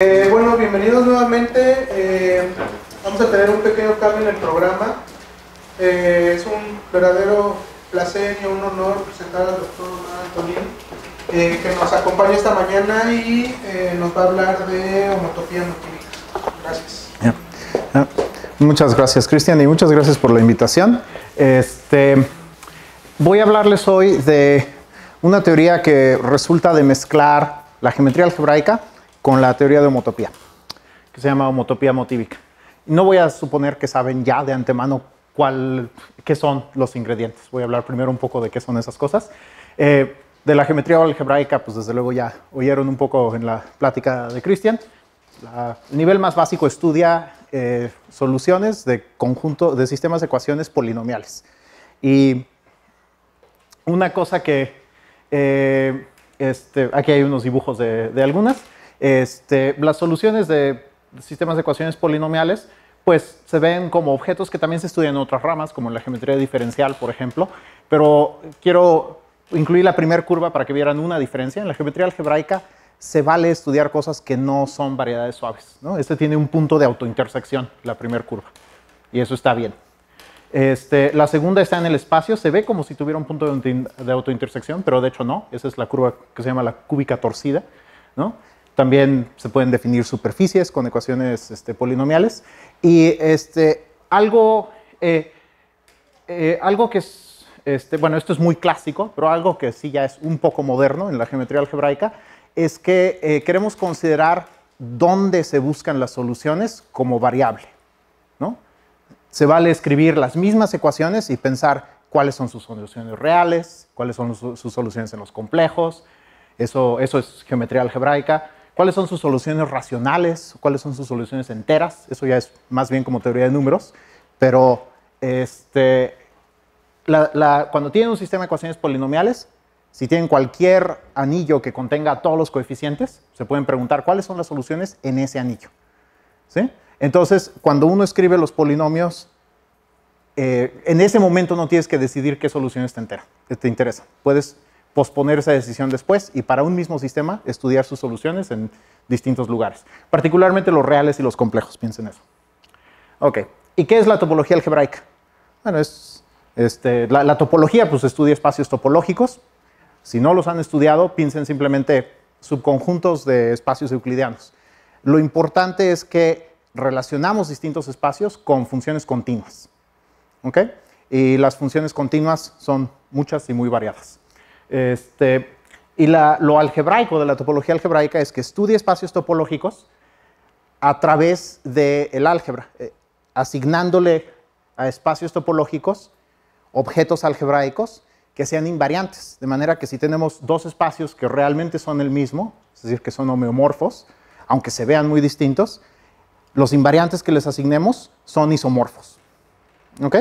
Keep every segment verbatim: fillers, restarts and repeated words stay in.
Eh, bueno, bienvenidos nuevamente. Eh, vamos a tener un pequeño cambio en el programa. Eh, es un verdadero placer y un honor presentar al doctor Antonín, eh, que nos acompaña esta mañana y eh, nos va a hablar de homotopía motívica. Gracias. Yeah. Yeah. Muchas gracias, Cristian, y muchas gracias por la invitación. Este, voy a hablarles hoy de una teoría que resulta de mezclar la geometría algebraica con la teoría de homotopía, que se llama homotopía motívica. No voy a suponer que saben ya de antemano cuál, qué son los ingredientes. Voy a hablar primero un poco de qué son esas cosas. Eh, de la geometría algebraica, pues desde luego ya oyeron un poco en la plática de Cristian. El nivel más básico estudia eh, soluciones de conjunto de sistemas de ecuaciones polinomiales. Y una cosa que... Eh, este, aquí hay unos dibujos de, de algunas. Este, las soluciones de sistemas de ecuaciones polinomiales pues se ven como objetos que también se estudian en otras ramas, como en la geometría diferencial, por ejemplo, pero quiero incluir la primera curva para que vieran una diferencia. En la geometría algebraica se vale estudiar cosas que no son variedades suaves, ¿no? Este tiene un punto de autointersección, la primera curva, y eso está bien. Este, la segunda está en el espacio, se ve como si tuviera un punto de autointersección, pero de hecho no. Esa es la curva que se llama la cúbica torcida, ¿no? También se pueden definir superficies con ecuaciones este, polinomiales. Y este, algo, eh, eh, algo que es, este, bueno, esto es muy clásico, pero algo que sí ya es un poco moderno en la geometría algebraica, es que eh, queremos considerar dónde se buscan las soluciones como variable, ¿no? Se vale escribir las mismas ecuaciones y pensar cuáles son sus soluciones reales, cuáles son los, sus soluciones en los complejos. Eso, eso es geometría algebraica. ¿Cuáles son sus soluciones racionales? ¿Cuáles son sus soluciones enteras? Eso ya es más bien como teoría de números. Pero este, la, la, cuando tienen un sistema de ecuaciones polinomiales, si tienen cualquier anillo que contenga todos los coeficientes, se pueden preguntar cuáles son las soluciones en ese anillo, ¿sí? Entonces, cuando uno escribe los polinomios, eh, en ese momento no tienes que decidir qué soluciones te, entera, te interesan. Puedes posponer esa decisión después y para un mismo sistema estudiar sus soluciones en distintos lugares, particularmente los reales y los complejos, piensen eso. Ok, ¿y qué es la topología algebraica? Bueno, es, este, la, la topología pues estudia espacios topológicos. Si no los han estudiado, piensen simplemente subconjuntos de espacios euclidianos. Lo importante es que relacionamos distintos espacios con funciones continuas, ¿ok? Y las funciones continuas son muchas y muy variadas. Este, y la, lo algebraico de la topología algebraica es que estudia espacios topológicos a través del álgebra, eh, asignándole a espacios topológicos objetos algebraicos que sean invariantes, de manera que si tenemos dos espacios que realmente son el mismo, es decir, que son homeomorfos, aunque se vean muy distintos, los invariantes que les asignemos son isomorfos, ¿ok?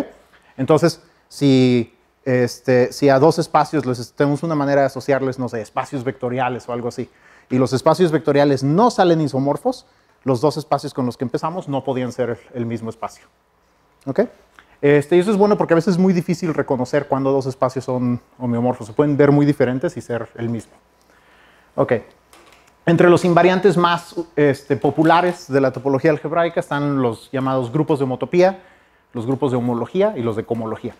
Entonces, si... Este, si a dos espacios les tenemos una manera de asociarles, no sé, espacios vectoriales o algo así, y los espacios vectoriales no salen isomorfos, los dos espacios con los que empezamos no podían ser el mismo espacio, ¿ok? Este, y eso es bueno porque a veces es muy difícil reconocer cuando dos espacios son homeomorfos. Se pueden ver muy diferentes y ser el mismo. Ok. Entre los invariantes más este, populares de la topología algebraica están los llamados grupos de homotopía, los grupos de homología y los de cohomología.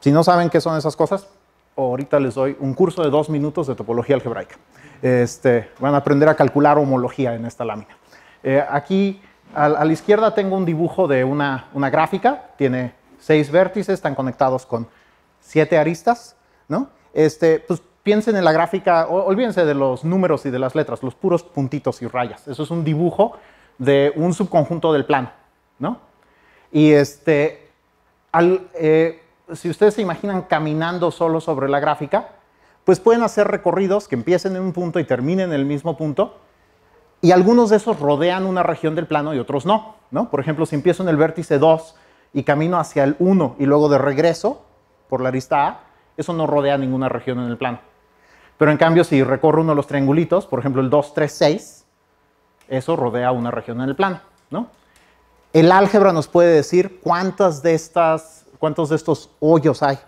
Si no saben qué son esas cosas, ahorita les doy un curso de dos minutos de topología algebraica. Este, van a aprender a calcular homología en esta lámina. Eh, aquí a, a la izquierda tengo un dibujo de una, una gráfica. Tiene seis vértices, están conectados con siete aristas, ¿no? Este, pues piensen en la gráfica, o, olvídense de los números y de las letras, los puros puntitos y rayas. Eso es un dibujo de un subconjunto del plano, ¿no? Y este... al, eh, si ustedes se imaginan caminando solo sobre la gráfica, pues pueden hacer recorridos que empiecen en un punto y terminen en el mismo punto, y algunos de esos rodean una región del plano y otros no, ¿no? Por ejemplo, si empiezo en el vértice dos y camino hacia el uno y luego de regreso por la arista A, eso no rodea ninguna región en el plano. Pero en cambio, si recorro uno de los triangulitos, por ejemplo el dos, tres, seis, eso rodea una región en el plano, ¿no? El álgebra nos puede decir cuántas de estas ¿Cuántos de estos hoyos hay?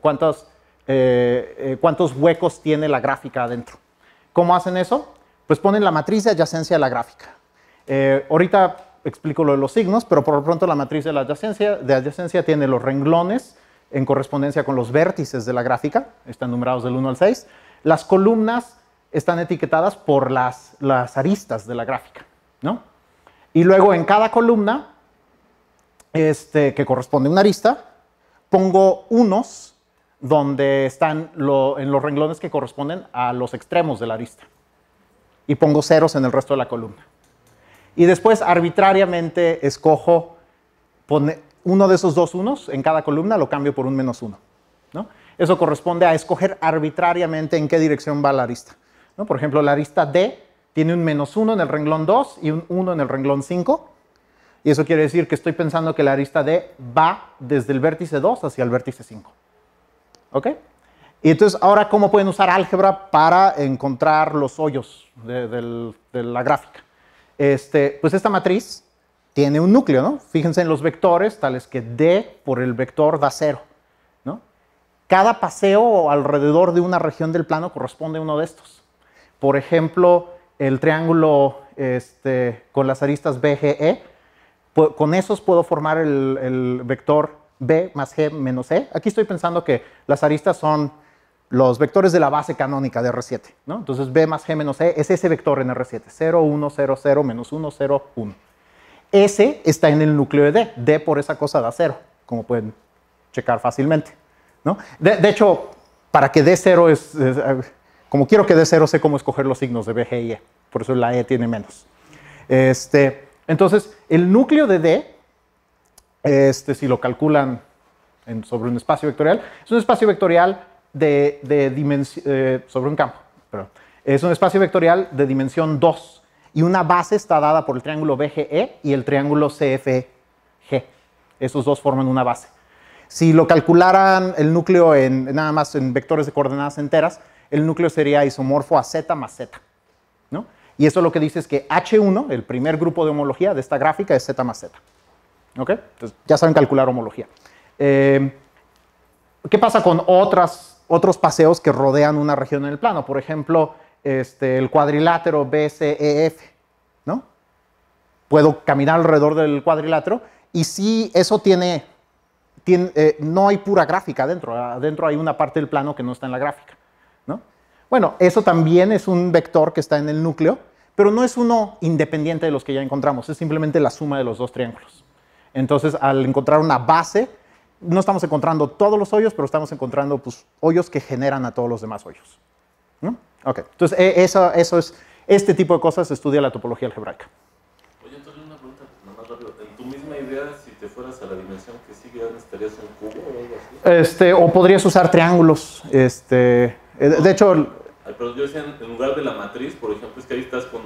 ¿Cuántos, eh, eh, ¿Cuántos huecos tiene la gráfica adentro? ¿Cómo hacen eso? pues ponen la matriz de adyacencia a la gráfica. Eh, ahorita explico lo de los signos, pero por lo pronto la matriz de, la adyacencia, de adyacencia tiene los renglones en correspondencia con los vértices de la gráfica, están numerados del uno al seis. Las columnas están etiquetadas por las, las aristas de la gráfica, ¿no? Y luego en cada columna, este, que corresponde a una arista, pongo unos donde están lo, en los renglones que corresponden a los extremos de la arista. Y pongo ceros en el resto de la columna. Y después arbitrariamente escojo pone uno de esos dos unos en cada columna, lo cambio por un menos uno, ¿no? Eso corresponde a escoger arbitrariamente en qué dirección va la arista, ¿no? Por ejemplo, la arista D tiene un menos uno en el renglón dos y un uno en el renglón cinco. Y eso quiere decir que estoy pensando que la arista D va desde el vértice dos hacia el vértice cinco. ¿Ok? Y entonces, ahora, ¿cómo pueden usar álgebra para encontrar los hoyos de, de, de la gráfica? Este, pues esta matriz tiene un núcleo, ¿no? Fíjense en los vectores, tales que D por el vector da cero, ¿no? Cada paseo alrededor de una región del plano corresponde a uno de estos. Por ejemplo, el triángulo este, con las aristas B G E, con esos puedo formar el, el vector B más G menos E. Aquí estoy pensando que las aristas son los vectores de la base canónica de R siete, ¿no? Entonces, B más G menos E es ese vector en R siete. cero, uno, cero, cero, menos uno, cero, uno. Ese está en el núcleo de D. D por esa cosa da cero, como pueden checar fácilmente, ¿no? De, de hecho, para que D cero es, es... Como quiero que D cero, sé cómo escoger los signos de B, G y E. Por eso la E tiene menos. Este, entonces, el núcleo de D, este, si lo calculan en, sobre un espacio vectorial, es un espacio vectorial... De, de dimensión, eh, sobre un campo, perdón. Es un espacio vectorial de dimensión dos y una base está dada por el triángulo B G E y el triángulo C F G. Esos dos forman una base. Si lo calcularan el núcleo en, nada más en vectores de coordenadas enteras, el núcleo sería isomorfo a Z más Z, ¿no? Y eso lo que dice es que H uno, el primer grupo de homología de esta gráfica, es Z más Z. ¿Ok? Entonces, ya saben calcular homología. Eh, ¿Qué pasa con otras... otros paseos que rodean una región en el plano? Por ejemplo, este, el cuadrilátero B C E F, ¿no? Puedo caminar alrededor del cuadrilátero y si eso tiene, tiene eh, no hay pura gráfica adentro, adentro hay una parte del plano que no está en la gráfica, ¿no? Bueno, eso también es un vector que está en el núcleo, pero no es uno independiente de los que ya encontramos, es simplemente la suma de los dos triángulos. Entonces, al encontrar una base, no estamos encontrando todos los hoyos, pero estamos encontrando pues, hoyos que generan a todos los demás hoyos, ¿no? Ok, entonces eso, eso es, este tipo de cosas estudia la topología algebraica. Oye, entonces una pregunta, nomás rápido. ¿En tu misma idea, si te fueras a la dimensión que sigue, necesitarías un cubo o algo así? Este, o podrías usar triángulos. Este, no, de hecho... Pero yo decía, en lugar de la matriz, por ejemplo, es que ahí estás con...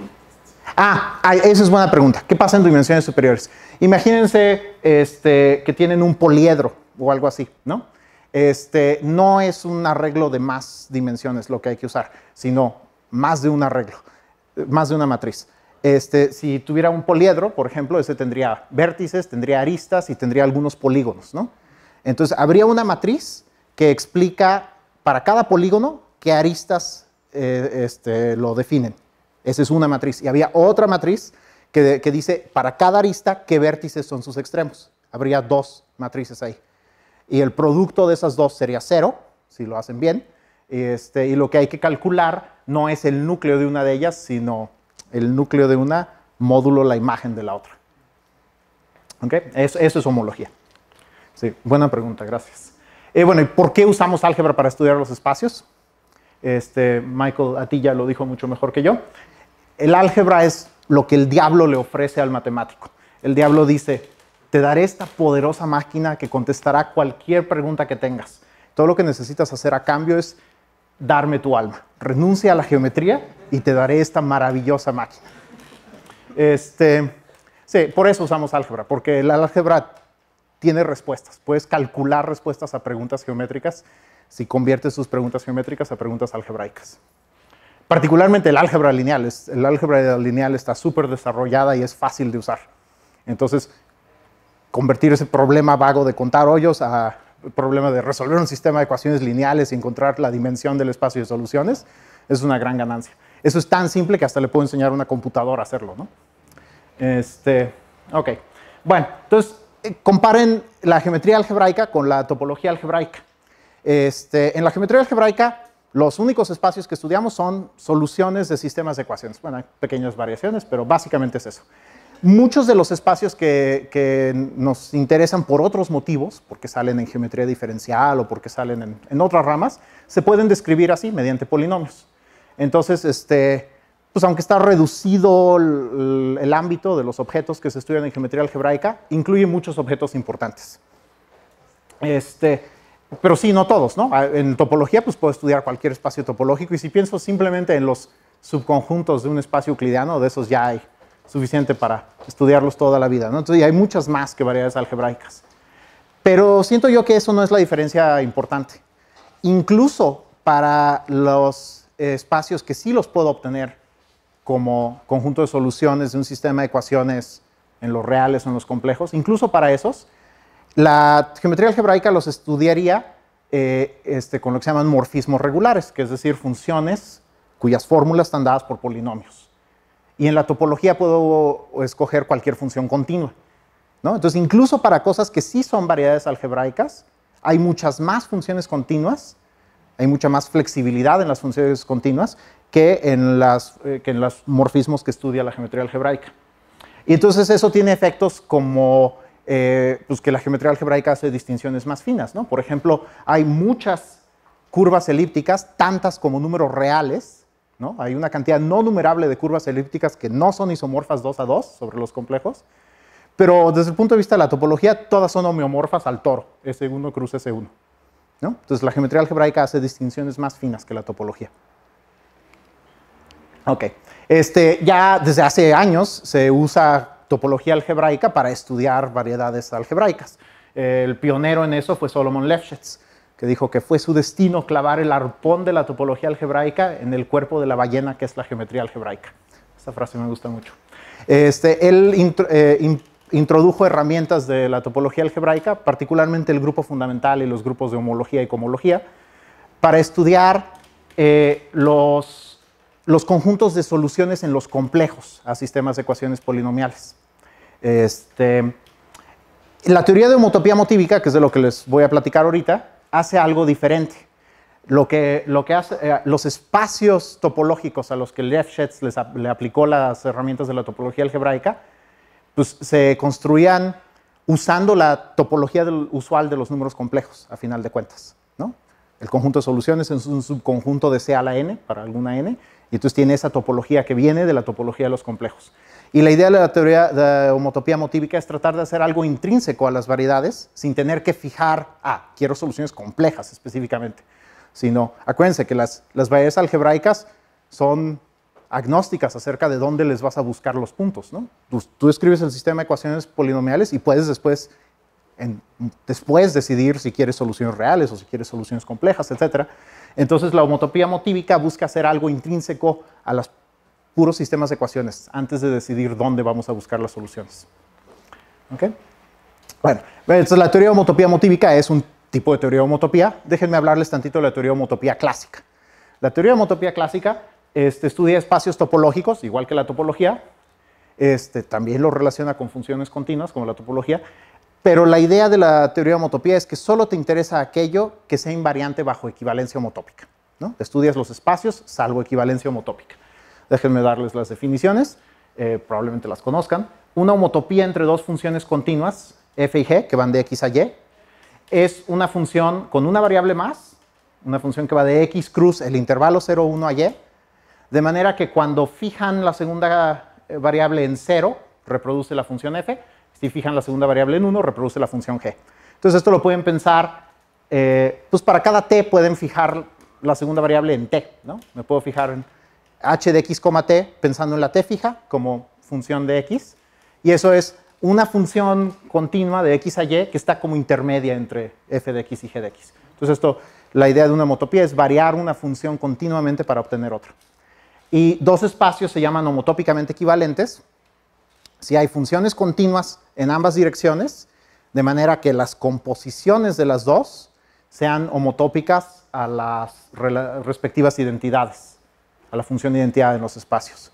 Ah, esa es buena pregunta. ¿Qué pasa en dimensiones superiores? Imagínense este, que tienen un poliedro o algo así, ¿no? Este, no es un arreglo de más dimensiones lo que hay que usar, sino más de un arreglo, más de una matriz. Este, si tuviera un poliedro, por ejemplo, ese tendría vértices, tendría aristas y tendría algunos polígonos, ¿no? Entonces, habría una matriz que explica para cada polígono qué aristas eh, este, lo definen. Esa es una matriz. Y había otra matriz que, que dice para cada arista qué vértices son sus extremos. Habría dos matrices ahí. Y el producto de esas dos sería cero, si lo hacen bien. Este, y lo que hay que calcular no es el núcleo de una de ellas, sino el núcleo de una módulo la imagen de la otra. ¿Ok? Eso, eso es homología. Sí, buena pregunta, gracias. Eh, bueno, ¿y por qué usamos álgebra para estudiar los espacios? Este, Michael, a ti ya lo dijo mucho mejor que yo. El álgebra es lo que el diablo le ofrece al matemático. El diablo dice, te daré esta poderosa máquina que contestará cualquier pregunta que tengas. Todo lo que necesitas hacer a cambio es darme tu alma. Renuncia a la geometría y te daré esta maravillosa máquina. Este, sí, por eso usamos álgebra, porque el álgebra tiene respuestas. Puedes calcular respuestas a preguntas geométricas si conviertes sus preguntas geométricas a preguntas algebraicas. Particularmente el álgebra lineal. El álgebra lineal está súper desarrollada y es fácil de usar. Entonces, convertir ese problema vago de contar hoyos a el problema de resolver un sistema de ecuaciones lineales y encontrar la dimensión del espacio de soluciones es una gran ganancia. Eso es tan simple que hasta le puedo enseñar a una computadora a hacerlo, ¿no? Este, ok. Bueno, entonces eh, comparen la geometría algebraica con la topología algebraica. Este, en la geometría algebraica, los únicos espacios que estudiamos son soluciones de sistemas de ecuaciones. Bueno, hay pequeñas variaciones, pero básicamente es eso. Muchos de los espacios que, que nos interesan por otros motivos, porque salen en geometría diferencial o porque salen en, en otras ramas, se pueden describir así, mediante polinomios. Entonces, este, pues aunque está reducido el, el ámbito de los objetos que se estudian en geometría algebraica, incluye muchos objetos importantes. Este, pero sí, no todos, ¿no? En topología, pues puedo estudiar cualquier espacio topológico, y si pienso simplemente en los subconjuntos de un espacio euclidiano, de esos ya hay suficiente para estudiarlos toda la vida, ¿no? Entonces, hay muchas más que variedades algebraicas. Pero siento yo que eso no es la diferencia importante. Incluso para los espacios que sí los puedo obtener como conjunto de soluciones de un sistema de ecuaciones en los reales o en los complejos, incluso para esos, la geometría algebraica los estudiaría eh, este, con lo que se llaman morfismos regulares, que es decir, funciones cuyas fórmulas están dadas por polinomios. Y en la topología puedo escoger cualquier función continua, ¿no? Entonces, incluso para cosas que sí son variedades algebraicas, hay muchas más funciones continuas, hay mucha más flexibilidad en las funciones continuas que en, las, eh, que en los morfismos que estudia la geometría algebraica. Y entonces eso tiene efectos como eh, pues que la geometría algebraica hace distinciones más finas, ¿no? Por ejemplo, hay muchas curvas elípticas, tantas como números reales, ¿no? Hay una cantidad no numerable de curvas elípticas que no son isomorfas dos a dos sobre los complejos, pero desde el punto de vista de la topología, todas son homeomorfas al toro, S uno cruz S uno, ¿no? Entonces, la geometría algebraica hace distinciones más finas que la topología. Ok. Este, ya desde hace años se usa topología algebraica para estudiar variedades algebraicas. El pionero en eso fue Solomon Lefschetz, que dijo que fue su destino clavar el arpón de la topología algebraica en el cuerpo de la ballena, que es la geometría algebraica. Esta frase me gusta mucho. Este, él intro, eh, in, introdujo herramientas de la topología algebraica, particularmente el grupo fundamental y los grupos de homología y cohomología, para estudiar eh, los, los conjuntos de soluciones en los complejos a sistemas de ecuaciones polinomiales. Este, la teoría de homotopía motívica, que es de lo que les voy a platicar ahorita, hace algo diferente. Lo que, lo que hace, eh, los espacios topológicos a los que Lefschetz les a, le aplicó las herramientas de la topología algebraica, pues se construían usando la topología del, usual de los números complejos, a final de cuentas, ¿no? El conjunto de soluciones es un subconjunto de C a la N, para alguna N, y entonces tiene esa topología que viene de la topología de los complejos. Y la idea de la teoría de homotopía motívica es tratar de hacer algo intrínseco a las variedades sin tener que fijar, ah, quiero soluciones complejas específicamente, sino, acuérdense que las, las variedades algebraicas son agnósticas acerca de dónde les vas a buscar los puntos, ¿no? Tú, tú escribes el sistema de ecuaciones polinomiales y puedes después, en, después decidir si quieres soluciones reales o si quieres soluciones complejas, etcétera. Entonces, la homotopía motívica busca hacer algo intrínseco a las puros sistemas de ecuaciones, antes de decidir dónde vamos a buscar las soluciones. ¿Ok? Bueno, entonces la teoría de homotopía motívica es un tipo de teoría de homotopía. Déjenme hablarles tantito de la teoría de homotopía clásica. La teoría de homotopía clásica este, estudia espacios topológicos, igual que la topología. Este, también lo relaciona con funciones continuas, como la topología. Pero la idea de la teoría de homotopía es que solo te interesa aquello que sea invariante bajo equivalencia homotópica, ¿no? Estudias los espacios salvo equivalencia homotópica. Déjenme darles las definiciones, eh, probablemente las conozcan. Una homotopía entre dos funciones continuas, f y g, que van de x a y, es una función con una variable más, una función que va de x cruz el intervalo cero, uno a y, de manera que cuando fijan la segunda variable en cero, reproduce la función f, si fijan la segunda variable en uno, reproduce la función g. Entonces, esto lo pueden pensar, eh, pues para cada t pueden fijar la segunda variable en t, ¿no? Me puedo fijar en h de x, t, pensando en la t fija como función de x. Y eso es una función continua de x a y que está como intermedia entre f de x y g de x. Entonces, esto, la idea de una homotopía es variar una función continuamente para obtener otra. Y dos espacios se llaman homotópicamente equivalentes si hay funciones continuas en ambas direcciones, de manera que las composiciones de las dos sean homotópicas a las respectivas identidades. a la función de identidad en los espacios.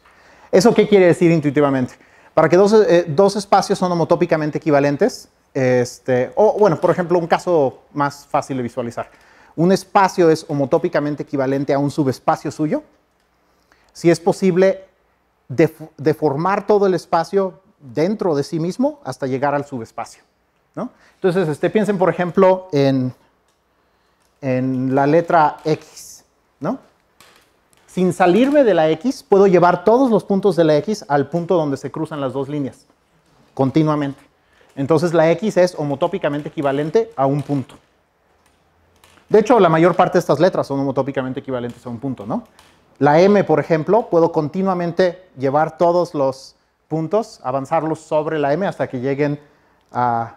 ¿Eso qué quiere decir intuitivamente? Para que dos, eh, dos espacios son homotópicamente equivalentes, este, o bueno, por ejemplo, un caso más fácil de visualizar. Un espacio es homotópicamente equivalente a un subespacio suyo. Si es posible def deformar todo el espacio dentro de sí mismo hasta llegar al subespacio, ¿no? Entonces, este, piensen, por ejemplo, en, en la letra X, ¿no? Sin salirme de la X, puedo llevar todos los puntos de la X al punto donde se cruzan las dos líneas, continuamente. Entonces, la X es homotópicamente equivalente a un punto. De hecho, la mayor parte de estas letras son homotópicamente equivalentes a un punto, ¿no? La M, por ejemplo, puedo continuamente llevar todos los puntos, avanzarlos sobre la M hasta que lleguen a...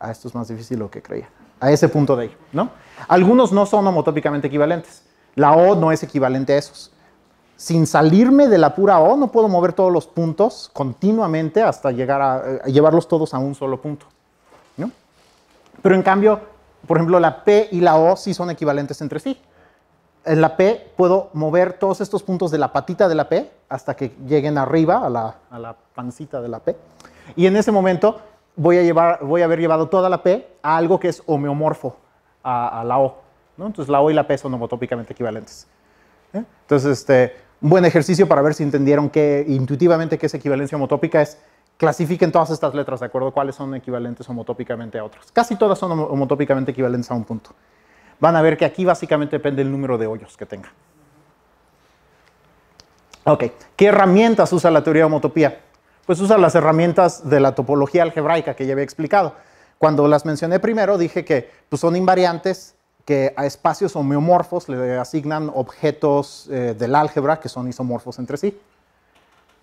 a esto es más difícil de lo que creía. A ese punto de ahí, ¿no? Algunos no son homotópicamente equivalentes. La O no es equivalente a esos. Sin salirme de la pura O, no puedo mover todos los puntos continuamente hasta llegar a, a llevarlos todos a un solo punto, ¿no? Pero en cambio, por ejemplo, la P y la O sí son equivalentes entre sí. En la P puedo mover todos estos puntos de la patita de la P hasta que lleguen arriba a la, a la pancita de la P. Y en ese momento voy a, llevar, voy a haber llevado toda la P a algo que es homeomorfo a, a la O, ¿no? Entonces, la O y la P son homotópicamente equivalentes, ¿eh? Entonces, este, un buen ejercicio para ver si entendieron que intuitivamente qué es equivalencia homotópica es clasifiquen todas estas letras de acuerdo a cuáles son equivalentes homotópicamente a otras. Casi todas son homotópicamente equivalentes a un punto. Van a ver que aquí básicamente depende el número de hoyos que tenga. Ok, ¿qué herramientas usa la teoría de homotopía? Pues usa las herramientas de la topología algebraica que ya había explicado. Cuando las mencioné primero dije que pues, son invariantes que a espacios homeomorfos le asignan objetos eh, del álgebra que son isomorfos entre sí.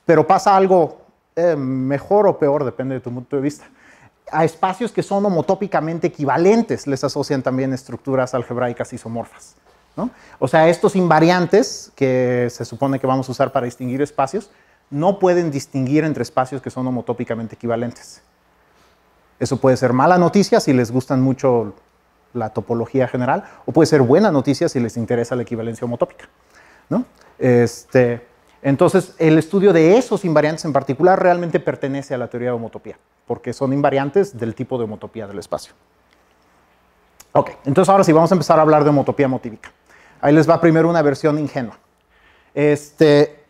Pero pasa algo eh, mejor o peor, depende de tu punto de vista. A espacios que son homotópicamente equivalentes les asocian también estructuras algebraicas isomorfas, ¿no? O sea, estos invariantes que se supone que vamos a usar para distinguir espacios no pueden distinguir entre espacios que son homotópicamente equivalentes. Eso puede ser mala noticia si les gustan mucho la topología general o puede ser buena noticia si les interesa la equivalencia homotópica, ¿no? Este, entonces, el estudio de esos invariantes en particular realmente pertenece a la teoría de homotopía, porque son invariantes del tipo de homotopía del espacio. Ok, entonces ahora sí vamos a empezar a hablar de homotopía motívica. Ahí les va primero una versión ingenua. Este,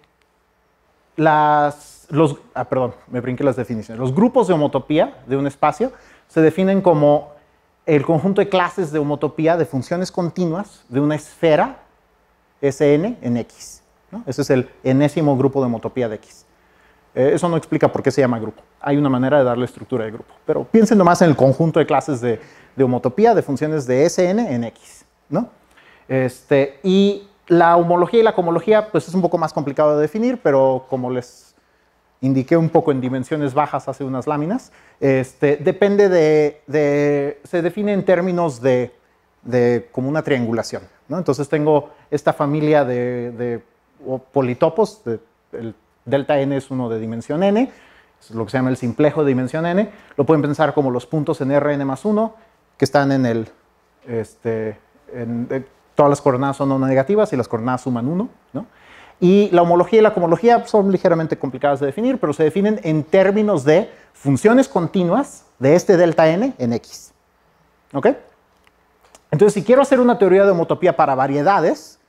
las, los, ah, perdón, me brinqué las definiciones. Los grupos de homotopía de un espacio se definen como el conjunto de clases de homotopía de funciones continuas de una esfera S N en X, ¿no? Ese es el enésimo grupo de homotopía de X. Eh, eso no explica por qué se llama grupo. Hay una manera de darle estructura de grupo. Pero piensen nomás en el conjunto de clases de, de homotopía de funciones de S N en X, ¿no? Este, y la homología y la cohomología, pues es un poco más complicado de definir, pero como les indiqué un poco en dimensiones bajas hace unas láminas, este, depende de, de... se define en términos de, de como una triangulación, ¿no? Entonces tengo esta familia de... de o politopos, de, el delta n es uno de dimensión n, es lo que se llama el simplejo de dimensión n, lo pueden pensar como los puntos en Rn más uno, que están en el, este, en, eh, todas las coordenadas son no negativas y las coordenadas suman uno, ¿no? Y la homología y la cohomología son ligeramente complicadas de definir, pero se definen en términos de funciones continuas de este delta n en X, ¿ok? Entonces, si quiero hacer una teoría de homotopía para variedades,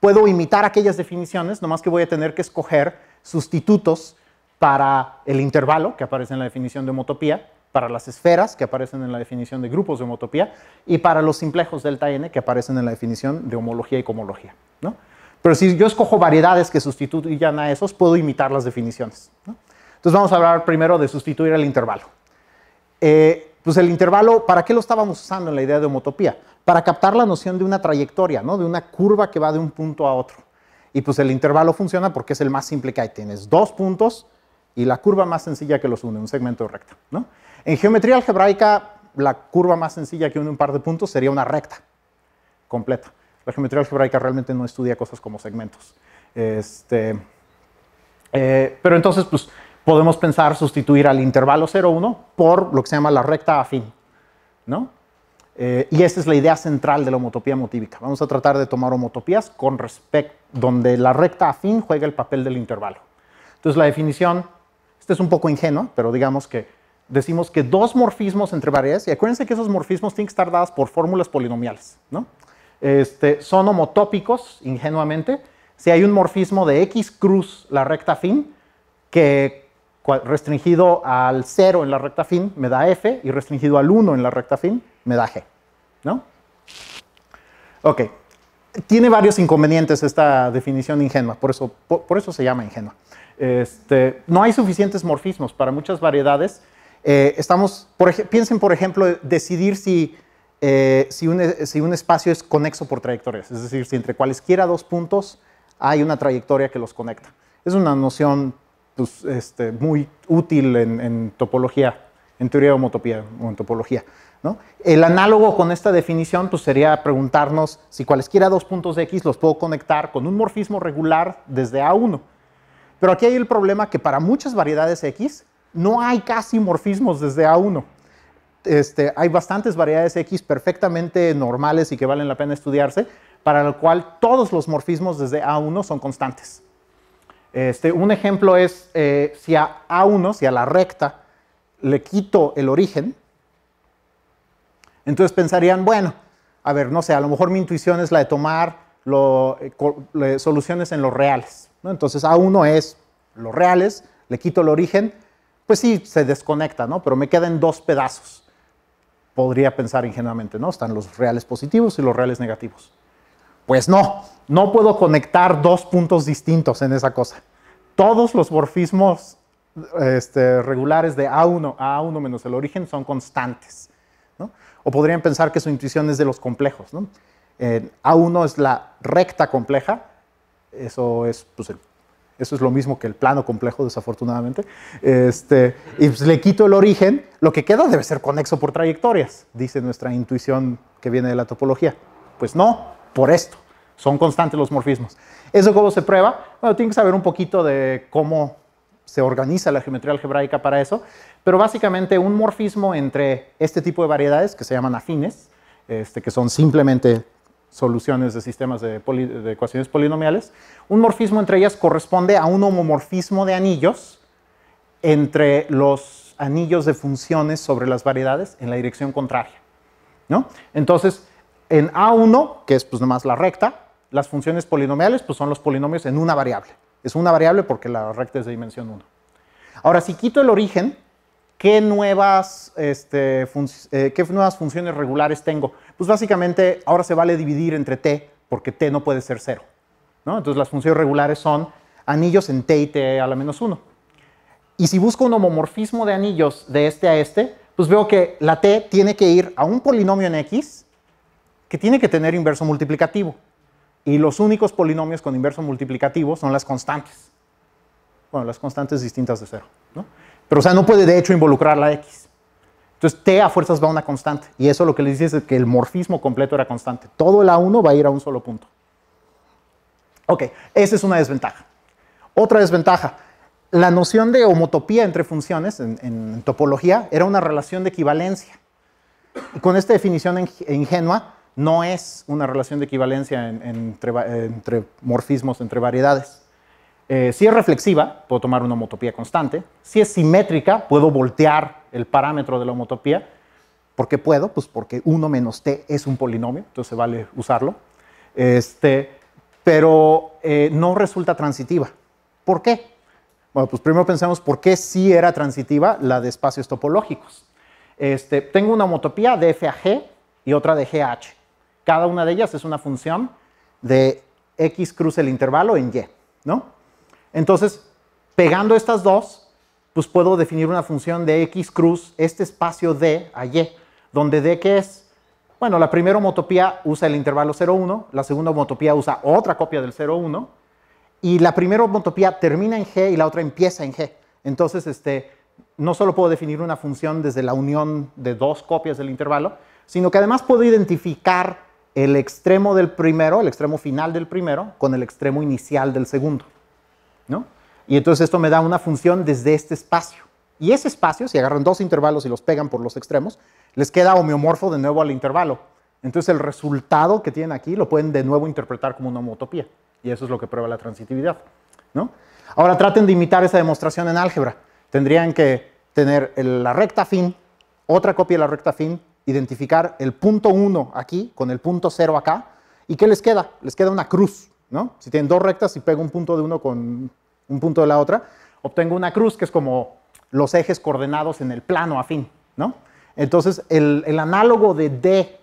puedo imitar aquellas definiciones, nomás que voy a tener que escoger sustitutos para el intervalo que aparece en la definición de homotopía, para las esferas que aparecen en la definición de grupos de homotopía y para los simplejos delta n que aparecen en la definición de homología y cohomología, ¿no? Pero si yo escojo variedades que sustituyan a esos, puedo imitar las definiciones, ¿no? Entonces vamos a hablar primero de sustituir el intervalo. Eh, pues el intervalo, ¿para qué lo estábamos usando en la idea de homotopía? Para captar la noción de una trayectoria, ¿no? De una curva que va de un punto a otro. Y pues el intervalo funciona porque es el más simple que hay. Tienes dos puntos y la curva más sencilla que los une, un segmento recto, ¿no? En geometría algebraica, la curva más sencilla que une un par de puntos sería una recta completa. La geometría algebraica realmente no estudia cosas como segmentos. Este, eh, pero entonces, pues, podemos pensar sustituir al intervalo cero uno por lo que se llama la recta afín, ¿no? Eh, y esta es la idea central de la homotopía motívica. Vamos a tratar de tomar homotopías con respecto donde la recta afín juega el papel del intervalo. Entonces, la definición, este es un poco ingenuo, pero digamos que decimos que dos morfismos entre variedades, y acuérdense que esos morfismos tienen que estar dados por fórmulas polinomiales, ¿no? Este, son homotópicos, ingenuamente, si hay un morfismo de X cruz la recta afín, que restringido al cero en la recta afín me da F, y restringido al uno en la recta afín me da G, ¿no? Ok. Tiene varios inconvenientes esta definición ingenua, por eso, por, por eso se llama ingenua. Este, no hay suficientes morfismos para muchas variedades. Eh, estamos, por, piensen, por ejemplo, decidir si, eh, si, un, si un espacio es conexo por trayectorias, es decir, si entre cualesquiera dos puntos hay una trayectoria que los conecta. Es una noción pues, este, muy útil en, en topología, en teoría de homotopía o en topología, ¿no? El análogo con esta definición pues, sería preguntarnos si cualesquiera dos puntos de X los puedo conectar con un morfismo regular desde A uno. Pero aquí hay el problema que para muchas variedades X no hay casi morfismos desde A uno. Este, hay bastantes variedades X perfectamente normales y que valen la pena estudiarse, para lo cual todos los morfismos desde A uno son constantes. Este, un ejemplo es eh, si a A uno, si a la recta, le quito el origen, entonces pensarían, bueno, a ver, no sé, a lo mejor mi intuición es la de tomar lo, eh, soluciones en los reales, ¿no? Entonces A uno es los reales, le quito el origen, pues sí, se desconecta, ¿no? Pero me quedan dos pedazos. Podría pensar ingenuamente, ¿no? Están los reales positivos y los reales negativos. Pues no, no puedo conectar dos puntos distintos en esa cosa. Todos los morfismos este, regulares de A uno a A uno menos el origen son constantes, ¿no? O podrían pensar que su intuición es de los complejos, ¿no? Eh, A uno es la recta compleja, eso es, pues, el, eso es lo mismo que el plano complejo, desafortunadamente. Este, y pues, le quito el origen, lo que queda debe ser conexo por trayectorias, dice nuestra intuición que viene de la topología. Pues no, por esto, son constantes los morfismos. ¿Eso cómo se prueba? Bueno, tienen que saber un poquito de cómo se organiza la geometría algebraica para eso, pero básicamente un morfismo entre este tipo de variedades, que se llaman afines, este, que son simplemente soluciones de sistemas de, poli, de ecuaciones polinomiales, un morfismo entre ellas corresponde a un homomorfismo de anillos entre los anillos de funciones sobre las variedades en la dirección contraria, ¿no? Entonces, en A uno, que es pues nomás la recta, las funciones polinomiales pues son los polinomios en una variable. Es una variable porque la recta es de dimensión uno. Ahora, si quito el origen, ¿qué nuevas, este, func eh, ¿qué nuevas funciones regulares tengo? Pues básicamente ahora se vale dividir entre t, porque t no puede ser cero, ¿no? Entonces las funciones regulares son anillos en t y t a la menos uno. Y si busco un homomorfismo de anillos de este a este, pues veo que la t tiene que ir a un polinomio en x que tiene que tener inverso multiplicativo. Y los únicos polinomios con inverso multiplicativo son las constantes. Bueno, las constantes distintas de cero, ¿no? Pero, o sea, no puede de hecho involucrar la X. Entonces, T a fuerzas va a una constante. Y eso lo que les dice es que el morfismo completo era constante. Todo el A uno va a ir a un solo punto. Ok, esa es una desventaja. Otra desventaja. La noción de homotopía entre funciones en, en topología era una relación de equivalencia. Y con esta definición ingenua, no es una relación de equivalencia en, en, entre, entre morfismos, entre variedades. Eh, si es reflexiva, puedo tomar una homotopía constante. Si es simétrica, puedo voltear el parámetro de la homotopía. ¿Por qué puedo? Pues porque uno menos t es un polinomio, entonces vale usarlo. Este, pero eh, no resulta transitiva. ¿Por qué? Bueno, pues primero pensemos por qué sí era transitiva la de espacios topológicos. Este, tengo una homotopía de f a g y otra de g a h. Cada una de ellas es una función de x cruce el intervalo en y, ¿no? Entonces, pegando estas dos, pues puedo definir una función de x cruz este espacio d a y, donde d ¿qué es? Bueno, la primera homotopía usa el intervalo cero uno, la segunda homotopía usa otra copia del cero uno, y la primera homotopía termina en g y la otra empieza en g. Entonces, este, no solo puedo definir una función desde la unión de dos copias del intervalo, sino que además puedo identificar el extremo del primero, el extremo final del primero, con el extremo inicial del segundo, ¿no? Y entonces esto me da una función desde este espacio, Y ese espacio, si agarran dos intervalos y los pegan por los extremos, les queda homeomorfo de nuevo al intervalo. Entonces el resultado que tienen aquí lo pueden de nuevo interpretar como una homotopía. Y eso es lo que prueba la transitividad, ¿no? Ahora traten de imitar esa demostración en álgebra. Tendrían que tener la recta fin, otra copia de la recta fin, identificar el punto uno aquí con el punto cero acá. ¿Y qué les queda? Les queda una cruz, ¿no? Si tienen dos rectas y pego un punto de uno con un punto de la otra, obtengo una cruz que es como los ejes coordenados en el plano afín, ¿no? Entonces, el, el análogo de D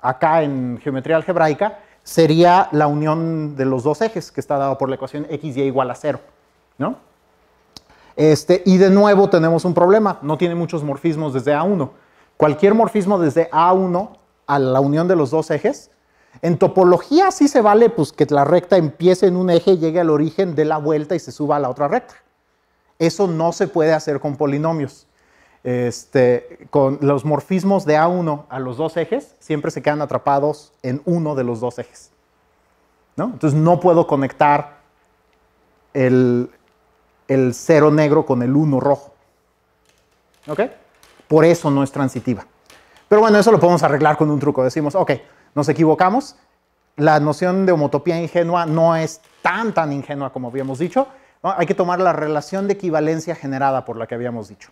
acá en geometría algebraica sería la unión de los dos ejes que está dado por la ecuación xy igual a cero, ¿no? Este, y de nuevo tenemos un problema, no tiene muchos morfismos desde A uno. Cualquier morfismo desde A uno a la unión de los dos ejes, en topología sí se vale pues, que la recta empiece en un eje, llegue al origen, dé la vuelta y se suba a la otra recta. Eso no se puede hacer con polinomios. Este, con los morfismos de A uno a los dos ejes, siempre se quedan atrapados en uno de los dos ejes, ¿no? Entonces, no puedo conectar el, el cero negro con el uno rojo, ¿ok? Por eso no es transitiva. Pero bueno, eso lo podemos arreglar con un truco. Decimos, ok, nos equivocamos. La noción de homotopía ingenua no es tan, tan ingenua como habíamos dicho. ¿No? Hay que tomar la relación de equivalencia generada por la que habíamos dicho.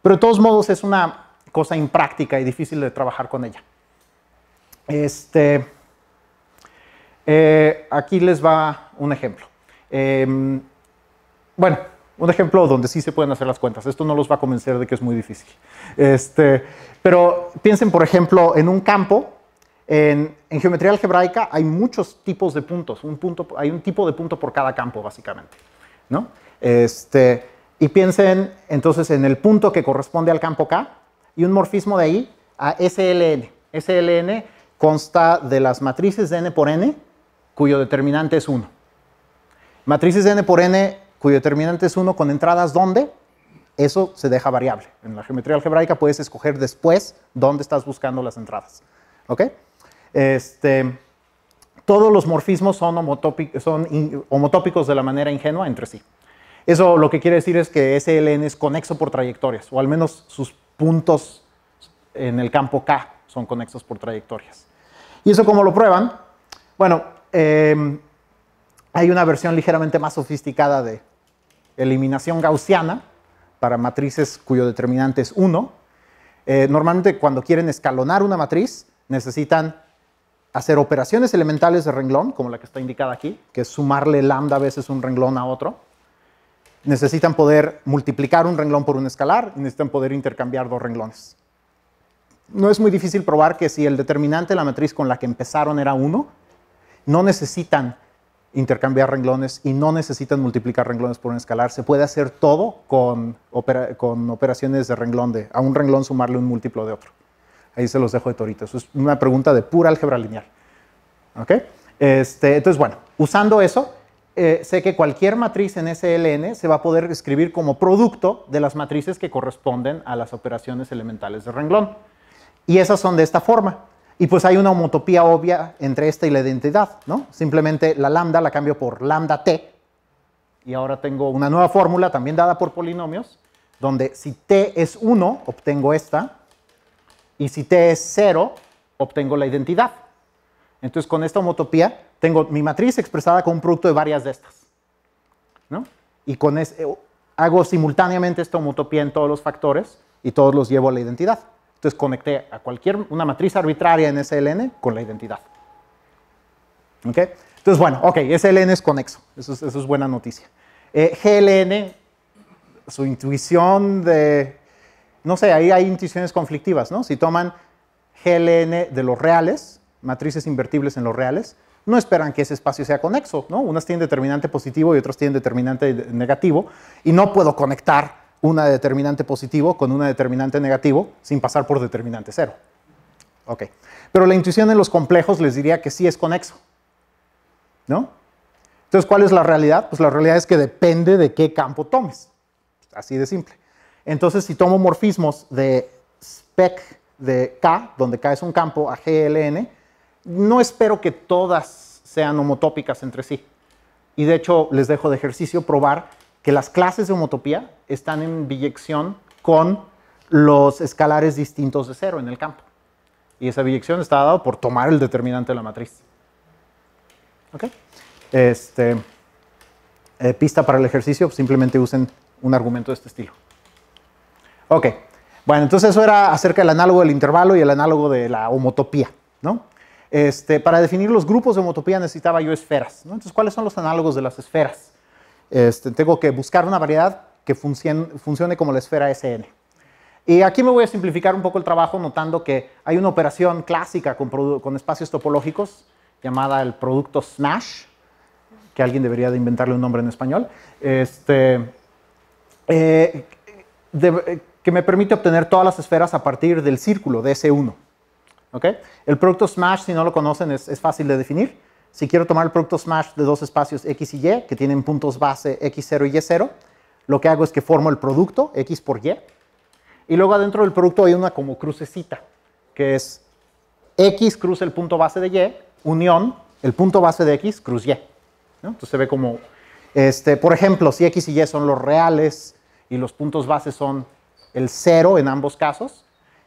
Pero de todos modos es una cosa impráctica y difícil de trabajar con ella. Este, eh, aquí les va un ejemplo. Eh, bueno, un ejemplo donde sí se pueden hacer las cuentas. Esto no los va a convencer de que es muy difícil. Este, pero piensen, por ejemplo, en un campo. En, en geometría algebraica hay muchos tipos de puntos. Un punto, hay un tipo de punto por cada campo, básicamente, ¿no? Este, y piensen entonces en el punto que corresponde al campo K y un morfismo de ahí a S L N. S L N consta de las matrices de n por n, cuyo determinante es uno. Matrices de n por n, cuyo determinante es uno, con entradas ¿dónde? Eso se deja variable. En la geometría algebraica puedes escoger después dónde estás buscando las entradas, ¿ok? Este, todos los morfismos son, homotópic, son in, homotópicos de la manera ingenua entre sí. Eso lo que quiere decir es que S L N es conexo por trayectorias, o al menos sus puntos en el campo K son conexos por trayectorias. ¿Y eso cómo lo prueban? Bueno, eh, hay una versión ligeramente más sofisticada de eliminación gaussiana para matrices cuyo determinante es uno. Eh, normalmente cuando quieren escalonar una matriz necesitan hacer operaciones elementales de renglón, como la que está indicada aquí, que es sumarle lambda veces un renglón a otro. Necesitan poder multiplicar un renglón por un escalar y necesitan poder intercambiar dos renglones. No es muy difícil probar que si el determinante de la matriz con la que empezaron era uno, no necesitan intercambiar renglones y no necesitan multiplicar renglones por un escalar. Se puede hacer todo con, opera- con operaciones de renglón, de a un renglón sumarle un múltiplo de otro. Ahí se los dejo de torito. Eso es una pregunta de pura álgebra lineal. ¿Ok? Este, entonces, bueno, usando eso, eh, sé que cualquier matriz en S L N se va a poder escribir como producto de las matrices que corresponden a las operaciones elementales de renglón. Y esas son de esta forma. Y pues hay una homotopía obvia entre esta y la identidad, ¿no? Simplemente la lambda la cambio por lambda t. Y ahora tengo una nueva fórmula, también dada por polinomios, donde si t es uno, obtengo esta. Y si t es cero, obtengo la identidad. Entonces, con esta homotopía, tengo mi matriz expresada con un producto de varias de estas, ¿no? Y con es, hago simultáneamente esta homotopía en todos los factores y todos los llevo a la identidad. Entonces, conecté a cualquier, una matriz arbitraria en S L N con la identidad. ¿Ok? Entonces, bueno, ok, S L N es conexo. Eso es, eso es buena noticia. Eh, G L N, su intuición de... No sé, ahí hay intuiciones conflictivas, ¿no? Si toman G L N de los reales, matrices invertibles en los reales, no esperan que ese espacio sea conexo, ¿no? Unas tienen determinante positivo y otras tienen determinante negativo, y no puedo conectar una determinante positivo con una determinante negativo sin pasar por determinante cero. Ok. Pero la intuición en los complejos les diría que sí es conexo, ¿no? Entonces, ¿cuál es la realidad? Pues la realidad es que depende de qué campo tomes. Así de simple. Entonces, si tomo morfismos de spec de K, donde K es un campo, a G L N, no espero que todas sean homotópicas entre sí. Y de hecho, les dejo de ejercicio probar que las clases de homotopía están en biyección con los escalares distintos de cero en el campo. Y esa biyección está dada por tomar el determinante de la matriz. ¿Ok? Este, eh, pista para el ejercicio, pues simplemente usen un argumento de este estilo. Ok. Bueno, entonces eso era acerca del análogo del intervalo y el análogo de la homotopía, ¿no? Este, para definir los grupos de homotopía necesitaba yo esferas, ¿no? Entonces, ¿cuáles son los análogos de las esferas? Este, tengo que buscar una variedad que funcione, funcione como la esfera S N. Y aquí me voy a simplificar un poco el trabajo notando que hay una operación clásica con, con espacios topológicos llamada el producto smash, que alguien debería de inventarle un nombre en español, este, eh, de, que me permite obtener todas las esferas a partir del círculo de S uno. ¿Okay? El producto smash, si no lo conocen, es, es fácil de definir. Si quiero tomar el producto smash de dos espacios X y Y, que tienen puntos base X cero y Y cero, lo que hago es que formo el producto X por Y, y luego adentro del producto hay una como crucecita, que es X cruza el punto base de Y, unión, el punto base de X cruz Y, ¿no? Entonces se ve como, este, por ejemplo, si X y Y son los reales, y los puntos base son el cero en ambos casos,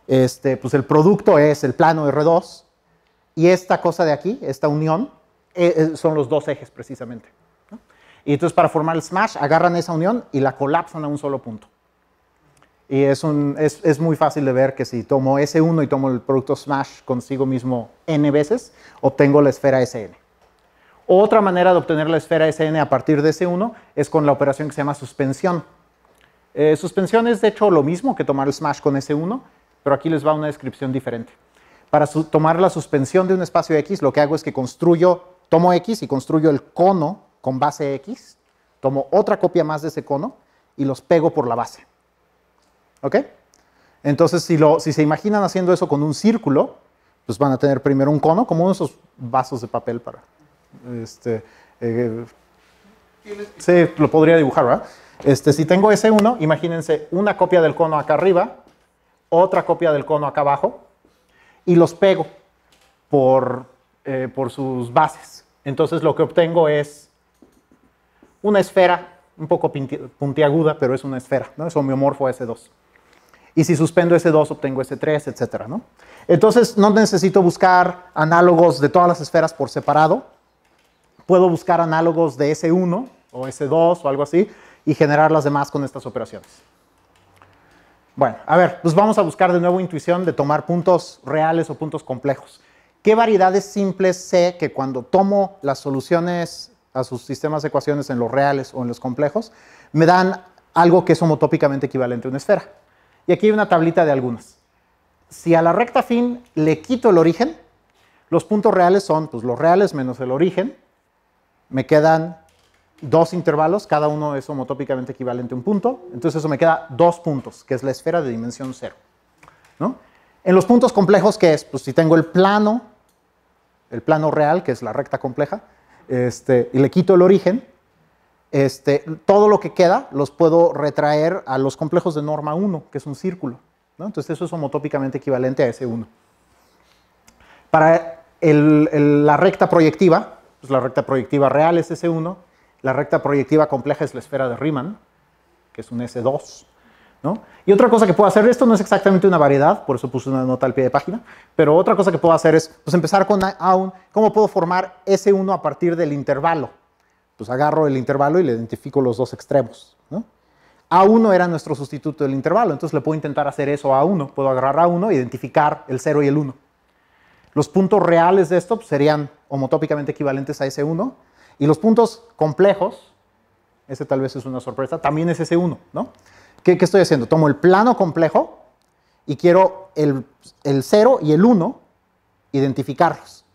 Este, pues el producto es el plano R dos y esta cosa de aquí, esta unión, eh, son los dos ejes precisamente, ¿no? Y entonces para formar el smash agarran esa unión y la colapsan a un solo punto. Y es, un, es, es muy fácil de ver que si tomo S uno y tomo el producto smash consigo mismo n veces, obtengo la esfera S N. Otra manera de obtener la esfera S N a partir de S uno es con la operación que se llama suspensión. Eh, suspensión es de hecho lo mismo que tomar el smash con S uno, pero aquí les va una descripción diferente. Para tomar la suspensión de un espacio X, lo que hago es que construyo, tomo X y construyo el cono con base X, tomo otra copia más de ese cono y los pego por la base. ¿Ok? Entonces, si, lo, si se imaginan haciendo eso con un círculo, pues van a tener primero un cono, como uno de esos vasos de papel para... Este, eh, sí, lo podría dibujar, ¿verdad? Este, si tengo S uno, imagínense una copia del cono acá arriba, otra copia del cono acá abajo y los pego por, eh, por sus bases. Entonces lo que obtengo es una esfera, un poco puntiaguda, pero es una esfera, ¿no? Es homeomorfo a S dos. Y si suspendo S dos, obtengo S tres, etcétera, ¿no? Entonces no necesito buscar análogos de todas las esferas por separado. Puedo buscar análogos de S uno o S dos o algo así y generar las demás con estas operaciones. Bueno, a ver, pues vamos a buscar de nuevo intuición de tomar puntos reales o puntos complejos. ¿Qué variedades simples sé que cuando tomo las soluciones a sus sistemas de ecuaciones en los reales o en los complejos, me dan algo que es homotópicamente equivalente a una esfera? Y aquí hay una tablita de algunas. Si a la recta fin le quito el origen, los puntos reales son pues, los reales menos el origen. Me quedan dos intervalos, cada uno es homotópicamente equivalente a un punto, entonces eso me queda dos puntos, que es la esfera de dimensión cero, ¿no? En los puntos complejos, ¿qué es? Pues si tengo el plano, el plano real, que es la recta compleja, este, y le quito el origen, este, todo lo que queda los puedo retraer a los complejos de norma uno, que es un círculo, ¿no? Entonces eso es homotópicamente equivalente a S uno. Para el, el, la recta proyectiva, pues la recta proyectiva real es S uno, la recta proyectiva compleja es la esfera de Riemann, que es un S dos, ¿no? Y otra cosa que puedo hacer, esto no es exactamente una variedad, por eso puse una nota al pie de página, pero otra cosa que puedo hacer es pues, empezar con aún, ¿cómo puedo formar S uno a partir del intervalo? Pues agarro el intervalo y le identifico los dos extremos, ¿no? A uno era nuestro sustituto del intervalo, entonces le puedo intentar hacer eso a A uno. Puedo agarrar A uno e identificar el cero y el uno. Los puntos reales de esto pues, serían homotópicamente equivalentes a S uno, y los puntos complejos, ese tal vez es una sorpresa, también es S uno, ¿no? ¿Qué, qué estoy haciendo? Tomo el plano complejo y quiero el, el cero y el uno identificarlos,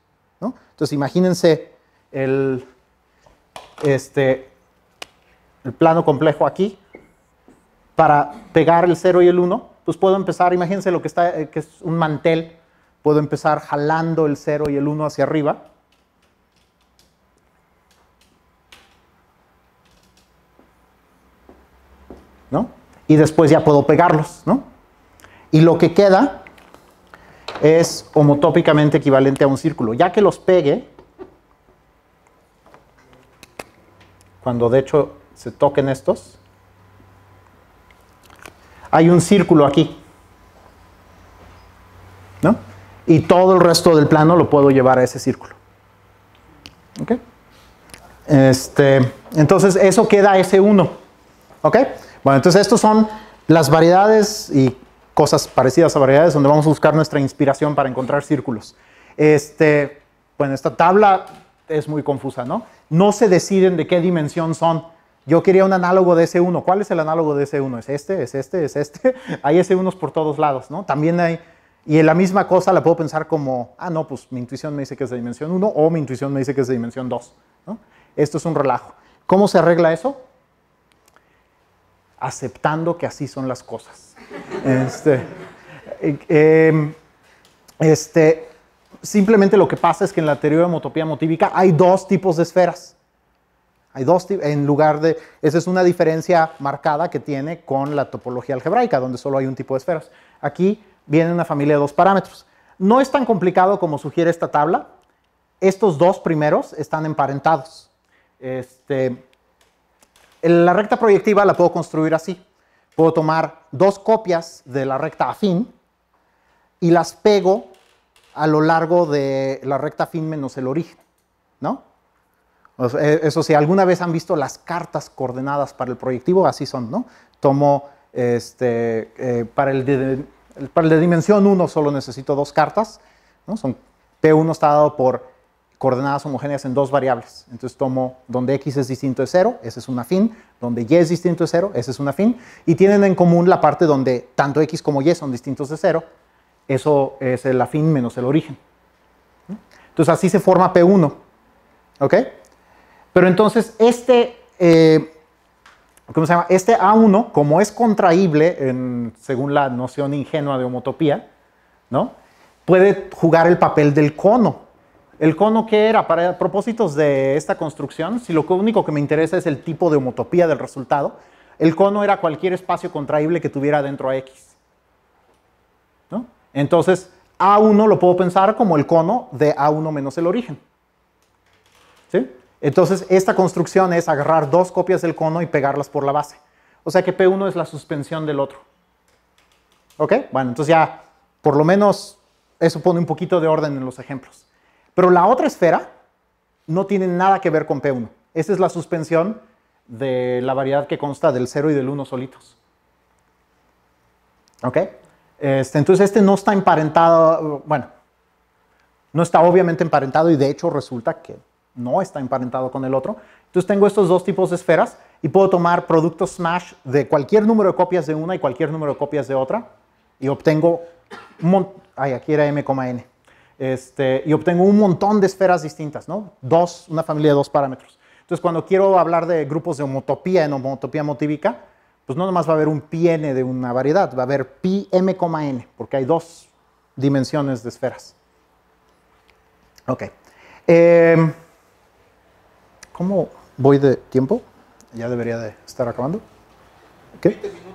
¿no? Entonces, imagínense el, este, el plano complejo aquí. Para pegar el cero y el uno, pues puedo empezar, imagínense lo que, está, que es un mantel, puedo empezar jalando el cero y el uno hacia arriba. ¿No? Y después ya puedo pegarlos, ¿no? Y lo que queda es homotópicamente equivalente a un círculo. Ya que los pegue, cuando de hecho se toquen estos, hay un círculo aquí, ¿no? Y todo el resto del plano lo puedo llevar a ese círculo. ¿Ok? Este, entonces, eso queda ese uno. ¿Ok? Bueno, entonces, estos son las variedades y cosas parecidas a variedades donde vamos a buscar nuestra inspiración para encontrar círculos. Este, bueno, esta tabla es muy confusa, ¿no? No se deciden de qué dimensión son. Yo quería un análogo de ese uno. ¿Cuál es el análogo de ese uno? ¿Es este? ¿Es este? ¿Es este? Hay ese unos por todos lados, ¿no? También hay... Y la misma cosa la puedo pensar como, ah, no, pues mi intuición me dice que es de dimensión uno o mi intuición me dice que es de dimensión dos, ¿no? Esto es un relajo. ¿Cómo se arregla eso? Aceptando que así son las cosas. Este, eh, este, simplemente lo que pasa es que en la teoría de homotopía motívica hay dos tipos de esferas. Hay dos en lugar de... Esa es una diferencia marcada que tiene con la topología algebraica, donde solo hay un tipo de esferas. Aquí... viene una familia de dos parámetros. No es tan complicado como sugiere esta tabla. Estos dos primeros están emparentados. Este, la recta proyectiva la puedo construir así. Puedo tomar dos copias de la recta afín y las pego a lo largo de la recta afín menos el origen, ¿no? Eso sí, alguna vez han visto las cartas coordenadas para el proyectivo, así son, ¿no? Tomo este, eh, para el... de, Para el de dimensión uno solo necesito dos cartas, ¿no? Son, P uno está dado por coordenadas homogéneas en dos variables. Entonces tomo donde X es distinto de cero, ese es un afín. Donde Y es distinto de cero, ese es un afín. Y tienen en común la parte donde tanto X como Y son distintos de cero. Eso es el afín menos el origen. Entonces así se forma P uno. ¿Ok? Pero entonces este... Eh, ¿Cómo se llama? Este A uno, como es contraíble en, según la noción ingenua de homotopía, ¿no? Puede jugar el papel del cono. ¿El cono qué era? Para propósitos de esta construcción, si lo único que me interesa es el tipo de homotopía del resultado, el cono era cualquier espacio contraíble que tuviera dentro a X, ¿no? Entonces, A uno lo puedo pensar como el cono de A uno menos el origen. ¿Sí? Entonces, esta construcción es agarrar dos copias del cono y pegarlas por la base. O sea que P uno es la suspensión del otro. ¿Ok? Bueno, entonces ya, por lo menos, eso pone un poquito de orden en los ejemplos. Pero la otra esfera no tiene nada que ver con P uno. Esa es la suspensión de la variedad que consta del cero y del uno solitos. ¿Ok? Este, entonces, este no está emparentado, bueno, no está obviamente emparentado y de hecho resulta que no está emparentado con el otro. Entonces tengo estos dos tipos de esferas y puedo tomar productos smash de cualquier número de copias de una y cualquier número de copias de otra y obtengo un montón, ay, aquí era M, N, este, y obtengo un montón de esferas distintas, ¿no? Dos, una familia de dos parámetros. Entonces cuando quiero hablar de grupos de homotopía en homotopía motívica, pues no nomás va a haber un pi n de una variedad, va a haber pi M, N, porque hay dos dimensiones de esferas. Ok. Eh, ¿Cómo voy de tiempo? Ya debería de estar acabando. ¿Qué?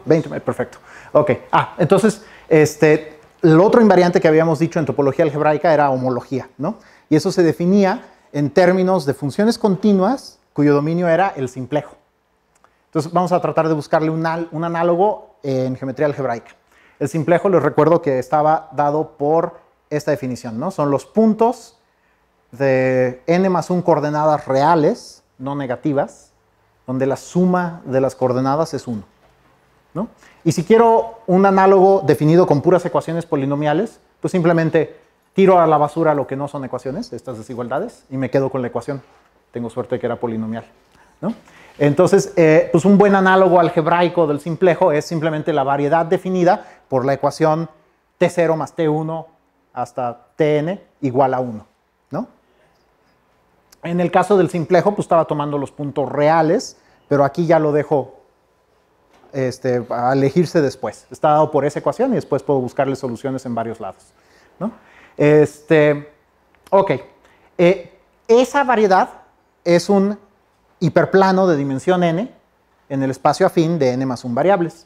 veinte minutos. Perfecto. Ok. Ah, entonces, este, el otro invariante que habíamos dicho en topología algebraica era homología, ¿no? Y eso se definía en términos de funciones continuas cuyo dominio era el simplejo. Entonces, vamos a tratar de buscarle un, al, un análogo en geometría algebraica. El simplejo, les recuerdo que estaba dado por esta definición, ¿no? Son los puntos de n más uno coordenadas reales, no negativas, donde la suma de las coordenadas es uno, ¿no? Y si quiero un análogo definido con puras ecuaciones polinomiales, pues simplemente tiro a la basura lo que no son ecuaciones, estas desigualdades, y me quedo con la ecuación. Tengo suerte de que era polinomial, ¿no? Entonces, eh, pues un buen análogo algebraico del simplejo es simplemente la variedad definida por la ecuación t cero más t uno hasta tn igual a uno, ¿no? En el caso del simplejo, pues estaba tomando los puntos reales, pero aquí ya lo dejo este, a elegirse después. Está dado por esa ecuación y después puedo buscarle soluciones en varios lados, ¿no? Este, ok. Eh, esa variedad es un hiperplano de dimensión n en el espacio afín de n más uno variables.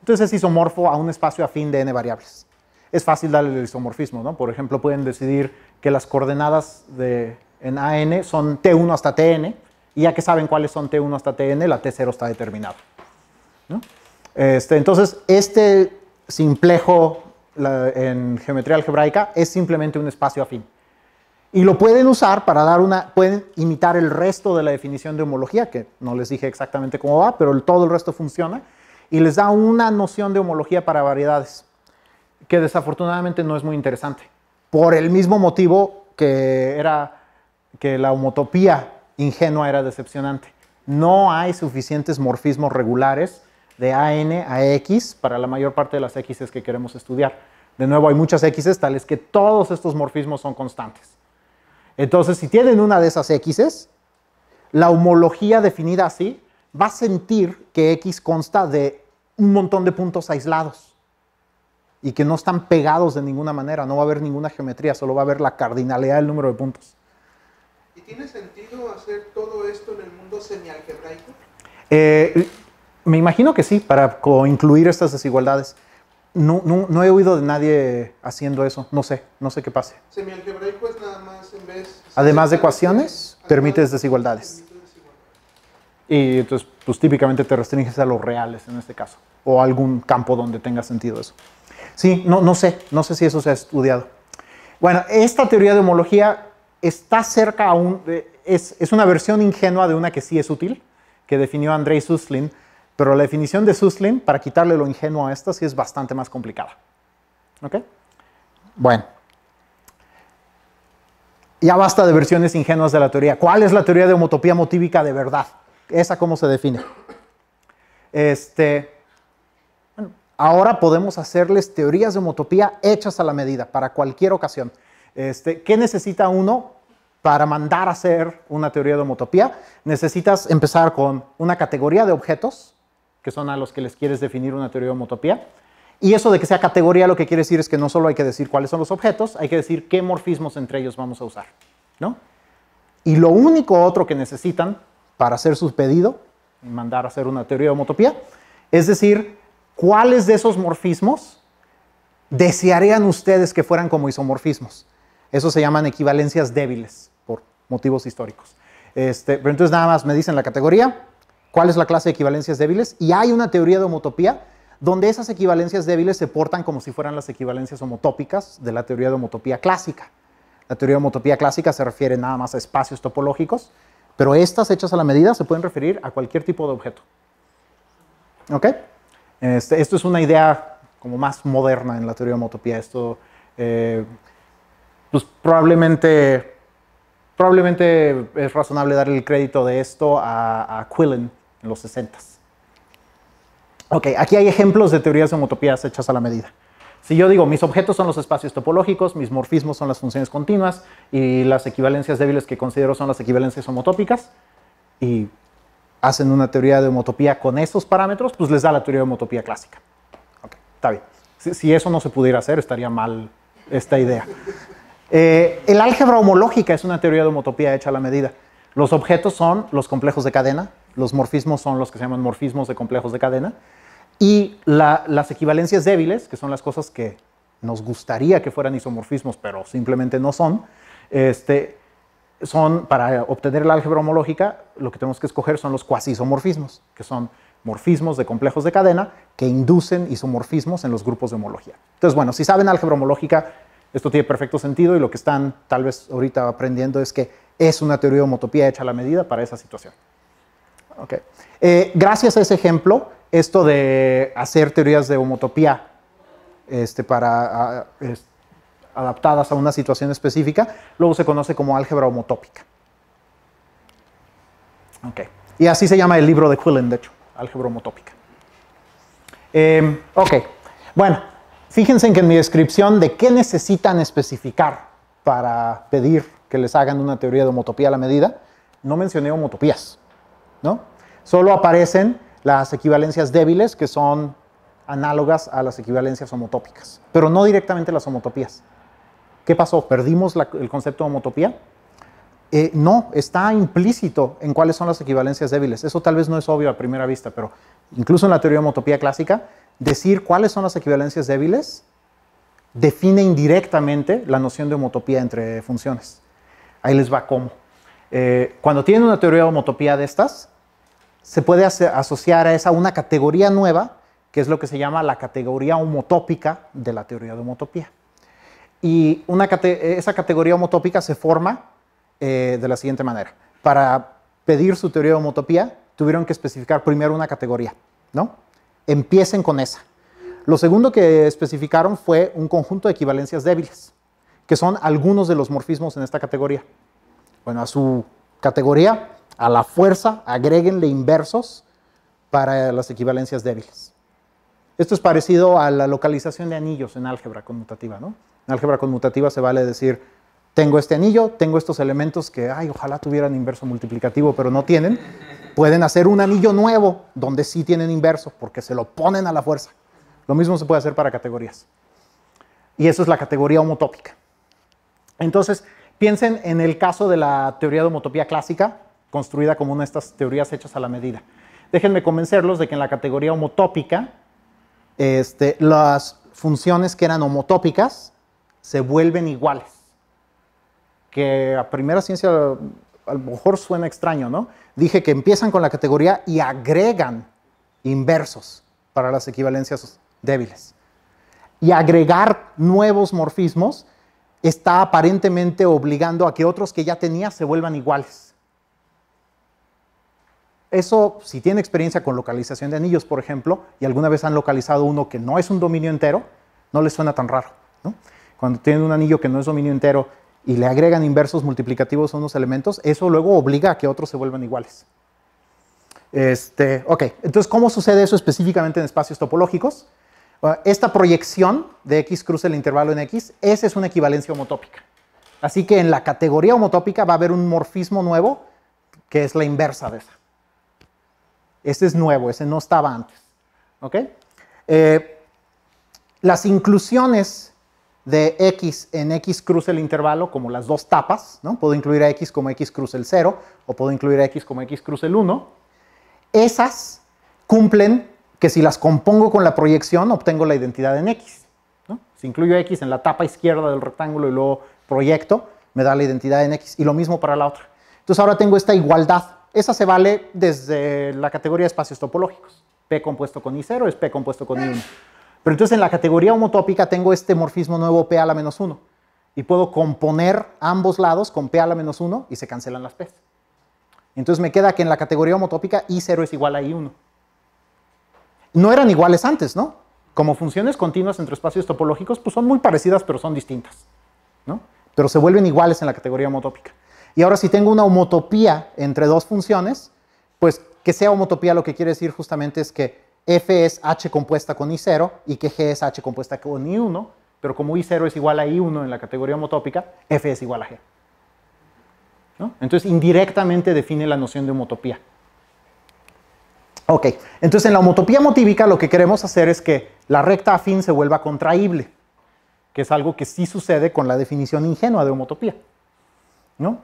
Entonces es isomorfo a un espacio afín de n variables. Es fácil darle el isomorfismo, ¿no? Por ejemplo, pueden decidir que las coordenadas de... en A N son T uno hasta T N y ya que saben cuáles son T uno hasta T n, la T cero está determinada, ¿no? Este, entonces, este simplejo la, en geometría algebraica es simplemente un espacio afín. Y lo pueden usar para dar una... Pueden imitar el resto de la definición de homología, que no les dije exactamente cómo va, pero el, todo el resto funciona. Y les da una noción de homología para variedades, que desafortunadamente no es muy interesante. Por el mismo motivo que, era, que la homotopía ingenua era decepcionante. No hay suficientes morfismos regulares de A n a X para la mayor parte de las X's que queremos estudiar. De nuevo, hay muchas X's tales que todos estos morfismos son constantes. Entonces, si tienen una de esas X's, la homología definida así va a sentir que X consta de un montón de puntos aislados y que no están pegados de ninguna manera, no va a haber ninguna geometría, solo va a haber la cardinalidad del número de puntos. ¿Y tiene sentido hacer todo esto en el mundo semialgebraico? Eh, me imagino que sí, para incluir estas desigualdades. No, no, no he oído de nadie haciendo eso. No sé, no sé qué pase. Semialgebraico es nada más en vez... Además de ecuaciones, permites desigualdades. Y entonces, pues típicamente te restringes a los reales en este caso. O algún campo donde tenga sentido eso. Sí, no, no sé. No sé si eso se ha estudiado. Bueno, esta teoría de homología está cerca a un... Es, es una versión ingenua de una que sí es útil, que definió Andrei Suslin. Pero la definición de Suslin, para quitarle lo ingenuo a esta, sí es bastante más complicada. ¿Ok? Bueno. Ya basta de versiones ingenuas de la teoría. ¿Cuál es la teoría de homotopía motívica de verdad? ¿Esa cómo se define? Este, bueno, ahora podemos hacerles teorías de homotopía hechas a la medida, para cualquier ocasión. Este, ¿Qué necesita uno para mandar a hacer una teoría de homotopía? Necesitas empezar con una categoría de objetos, que son a los que les quieres definir una teoría de homotopía. Y eso de que sea categoría lo que quiere decir es que no solo hay que decir cuáles son los objetos, hay que decir qué morfismos entre ellos vamos a usar, ¿no? Y lo único otro que necesitan para hacer su pedido, y mandar a hacer una teoría de homotopía, es decir, cuáles de esos morfismos desearían ustedes que fueran como isomorfismos. Eso se llaman equivalencias débiles, por motivos históricos. Este, pero entonces nada más me dicen la categoría, cuál es la clase de equivalencias débiles, y hay una teoría de homotopía donde esas equivalencias débiles se portan como si fueran las equivalencias homotópicas de la teoría de homotopía clásica. La teoría de homotopía clásica se refiere nada más a espacios topológicos, pero estas hechas a la medida se pueden referir a cualquier tipo de objeto. ¿Ok? Este, esto es una idea como más moderna en la teoría de homotopía. Esto, eh, pues probablemente... Probablemente es razonable darle el crédito de esto a, a Quillen en los sesentas. Ok, aquí hay ejemplos de teorías de homotopías hechas a la medida. Si yo digo, mis objetos son los espacios topológicos, mis morfismos son las funciones continuas y las equivalencias débiles que considero son las equivalencias homotópicas, y hacen una teoría de homotopía con esos parámetros, pues les da la teoría de homotopía clásica. Ok, está bien. Si, si eso no se pudiera hacer, estaría mal esta idea. Eh, el álgebra homológica es una teoría de homotopía hecha a la medida. Los objetos son los complejos de cadena, los morfismos son los que se llaman morfismos de complejos de cadena, y la, las equivalencias débiles, que son las cosas que nos gustaría que fueran isomorfismos, pero simplemente no son, este, son, para obtener el álgebra homológica, lo que tenemos que escoger son los cuasi isomorfismos, que son morfismos de complejos de cadena que inducen isomorfismos en los grupos de homología. Entonces, bueno, si saben álgebra homológica, esto tiene perfecto sentido, y lo que están tal vez ahorita aprendiendo es que es una teoría de homotopía hecha a la medida para esa situación. Okay. Eh, gracias a ese ejemplo, esto de hacer teorías de homotopía este, para, a, es, adaptadas a una situación específica, luego se conoce como álgebra homotópica. Okay. Y así se llama el libro de Quillen, de hecho, álgebra homotópica. Eh, ok, bueno. Fíjense en que en mi descripción de qué necesitan especificar para pedir que les hagan una teoría de homotopía a la medida, no mencioné homotopías, ¿no? Solo aparecen las equivalencias débiles, que son análogas a las equivalencias homotópicas, pero no directamente las homotopías. ¿Qué pasó? ¿Perdimos la, el concepto de homotopía? Eh, no, está implícito en cuáles son las equivalencias débiles. Eso tal vez no es obvio a primera vista, pero incluso en la teoría de homotopía clásica, decir cuáles son las equivalencias débiles define indirectamente la noción de homotopía entre funciones. Ahí les va cómo. eh, cuando tienen una teoría de homotopía de estas, se puede hacer, asociar a esa una categoría nueva, que es lo que se llama la categoría homotópica de la teoría de homotopía. Y una cate esa categoría homotópica se forma eh, de la siguiente manera. Para pedir su teoría de homotopía, tuvieron que especificar primero una categoría, ¿no? Empiecen con esa. Lo segundo que especificaron fue un conjunto de equivalencias débiles, que son algunos de los morfismos en esta categoría. Bueno, a su categoría, a la fuerza, agréguenle inversos para las equivalencias débiles. Esto es parecido a la localización de anillos en álgebra conmutativa, ¿no? En álgebra conmutativa se vale decir, tengo este anillo, tengo estos elementos que, ay, ojalá tuvieran inverso multiplicativo, pero no tienen. Pueden hacer un anillo nuevo donde sí tienen inverso, porque se lo ponen a la fuerza. Lo mismo se puede hacer para categorías. Y eso es la categoría homotópica. Entonces, piensen en el caso de la teoría de homotopía clásica, construida como una de estas teorías hechas a la medida. Déjenme convencerlos de que en la categoría homotópica, este, las funciones que eran homotópicas se vuelven iguales. Que a primera ciencia a lo mejor suena extraño, ¿no? Dije que empiezan con la categoría y agregan inversos para las equivalencias débiles. Y agregar nuevos morfismos está aparentemente obligando a que otros que ya tenía se vuelvan iguales. Eso, si tiene experiencia con localización de anillos, por ejemplo, y alguna vez han localizado uno que no es un dominio entero, no les suena tan raro, ¿no? Cuando tienen un anillo que no es dominio entero y le agregan inversos multiplicativos a unos elementos, eso luego obliga a que otros se vuelvan iguales. Este, ok, entonces, ¿cómo sucede eso específicamente en espacios topológicos? Esta proyección de X cruza el intervalo en X, esa es una equivalencia homotópica. Así que en la categoría homotópica va a haber un morfismo nuevo que es la inversa de esa. Este es nuevo, ese no estaba antes. ¿Ok? Eh, las inclusiones de X en X cruza el intervalo, como las dos tapas, ¿no? Puedo incluir a X como X cruza el cero, o puedo incluir a X como X cruza el uno. Esas cumplen que si las compongo con la proyección obtengo la identidad en X, ¿no? Si incluyo X en la tapa izquierda del rectángulo y luego proyecto, me da la identidad en X. Y lo mismo para la otra. Entonces ahora tengo esta igualdad. Esa se vale desde la categoría de espacios topológicos. P compuesto con I cero es P compuesto con I uno. Pero entonces en la categoría homotópica tengo este morfismo nuevo P a la menos uno. Y puedo componer ambos lados con P a la menos uno y se cancelan las P's. Entonces me queda que en la categoría homotópica I cero es igual a I uno. No eran iguales antes, ¿no? Como funciones continuas entre espacios topológicos, pues son muy parecidas, pero son distintas, ¿no? Pero se vuelven iguales en la categoría homotópica. Y ahora si tengo una homotopía entre dos funciones, pues que sea homotopía lo que quiere decir justamente es que F es H compuesta con I cero y que G es H compuesta con I uno, pero como I cero es igual a I uno en la categoría homotópica, F es igual a G. ¿No? Entonces, indirectamente define la noción de homotopía. Ok, entonces en la homotopía motívica lo que queremos hacer es que la recta afín se vuelva contraíble, que es algo que sí sucede con la definición ingenua de homotopía, ¿no?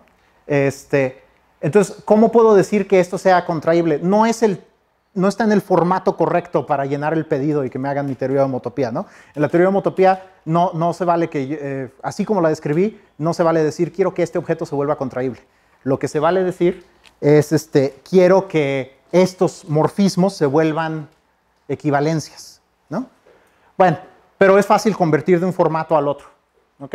Este, entonces, ¿cómo puedo decir que esto sea contraíble? No es el, no está en el formato correcto para llenar el pedido y que me hagan mi teoría de homotopía, ¿no? En la teoría de homotopía no, no se vale que, eh, así como la describí, no se vale decir quiero que este objeto se vuelva contraíble. Lo que se vale decir es, este, quiero que estos morfismos se vuelvan equivalencias, ¿no? Bueno, pero es fácil convertir de un formato al otro, ¿ok?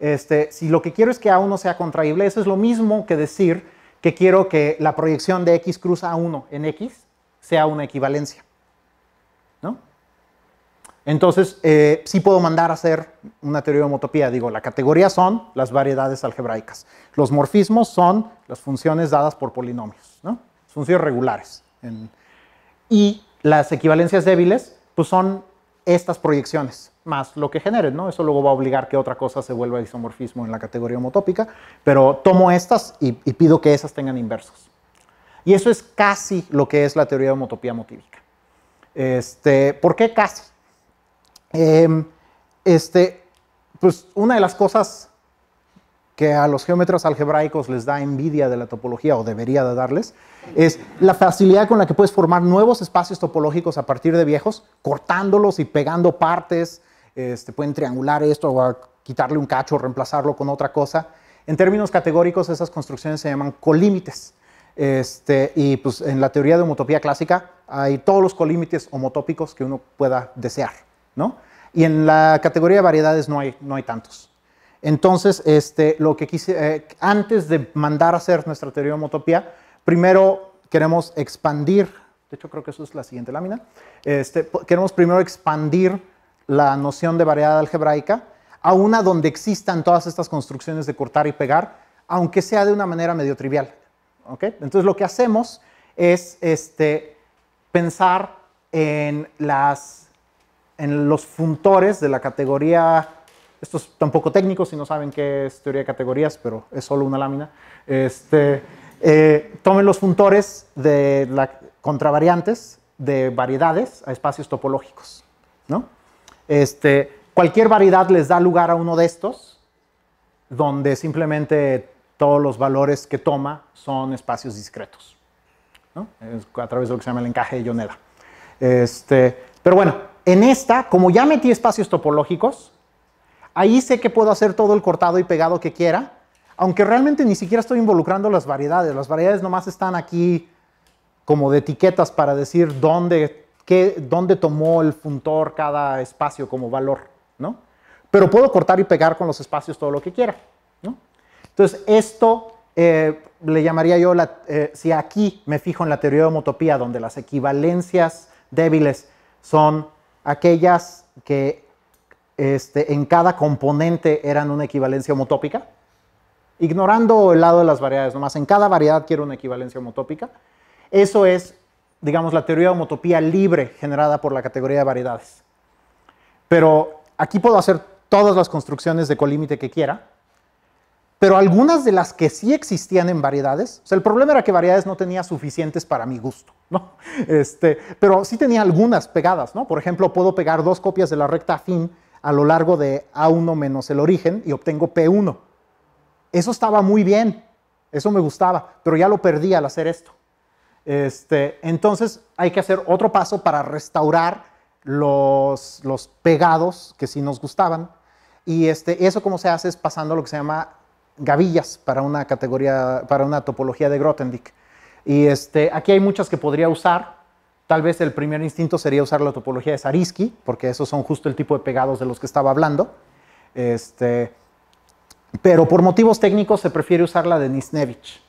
Este, si lo que quiero es que A uno sea contraíble, eso es lo mismo que decir que quiero que la proyección de X cruza A uno en X sea una equivalencia, ¿no? Entonces, eh, sí puedo mandar a hacer una teoría de homotopía. Digo, la categoría son las variedades algebraicas. Los morfismos son las funciones dadas por polinomios, ¿no? Funciones regulares. En... Y las equivalencias débiles, pues son estas proyecciones, más lo que generen, ¿no? Eso luego va a obligar que otra cosa se vuelva isomorfismo en la categoría homotópica, pero tomo estas y, y pido que esas tengan inversos. Y eso es casi lo que es la teoría de homotopía motívica. Este, ¿Por qué casi? Eh, este, pues una de las cosas que a los geómetras algebraicos les da envidia de la topología, o debería de darles, es la facilidad con la que puedes formar nuevos espacios topológicos a partir de viejos, cortándolos y pegando partes, este, pueden triangular esto, o quitarle un cacho, reemplazarlo con otra cosa, En términos categóricos, esas construcciones se llaman colímites. Este, y pues en la teoría de homotopía clásica hay todos los colímites homotópicos que uno pueda desear, ¿no? Y en la categoría de variedades no hay, no hay tantos. Entonces, este, lo que quise, eh, antes de mandar a hacer nuestra teoría de homotopía, primero queremos expandir, de hecho creo que eso es la siguiente lámina, este, queremos primero expandir la noción de variedad algebraica a una donde existan todas estas construcciones de cortar y pegar, aunque sea de una manera medio trivial, ¿ok? Entonces, lo que hacemos es este, pensar en las... en los funtores de la categoría, esto es tampoco técnico si no saben qué es teoría de categorías, pero es solo una lámina, este, eh, tomen los funtores de la, contravariantes de variedades a espacios topológicos, ¿no? Este, cualquier variedad les da lugar a uno de estos, donde simplemente todos los valores que toma son espacios discretos, ¿no? A través de lo que se llama el encaje de Yoneda. Este, pero bueno, en esta, como ya metí espacios topológicos, ahí sé que puedo hacer todo el cortado y pegado que quiera, aunque realmente ni siquiera estoy involucrando las variedades. Las variedades nomás están aquí como de etiquetas para decir dónde, qué, dónde tomó el funtor cada espacio como valor, ¿no? Pero puedo cortar y pegar con los espacios todo lo que quiera, ¿no? Entonces, esto eh, le llamaría yo, la, eh, si aquí me fijo en la teoría de homotopía, donde las equivalencias débiles son aquellas que este, en cada componente eran una equivalencia homotópica, ignorando el lado de las variedades, nomás en cada variedad quiero una equivalencia homotópica. Eso es, digamos, la teoría de homotopía libre generada por la categoría de variedades. Pero aquí puedo hacer todas las construcciones de colímite que quiera, pero algunas de las que sí existían en variedades, o sea, el problema era que variedades no tenía suficientes para mi gusto, ¿no? Este, pero sí tenía algunas pegadas, ¿no? Por ejemplo, puedo pegar dos copias de la recta afín a lo largo de A uno menos el origen y obtengo P uno. Eso estaba muy bien, eso me gustaba, pero ya lo perdí al hacer esto. Este, entonces, hay que hacer otro paso para restaurar los, los pegados que sí nos gustaban. Y este, eso como se hace es pasando lo que se llama gavillas para una categoría, para una topología de Grothendieck. Y este, aquí hay muchas que podría usar. Tal vez el primer instinto sería usar la topología de Zariski, porque esos son justo el tipo de pegados de los que estaba hablando. Este, pero por motivos técnicos se prefiere usar la de Nisnevich.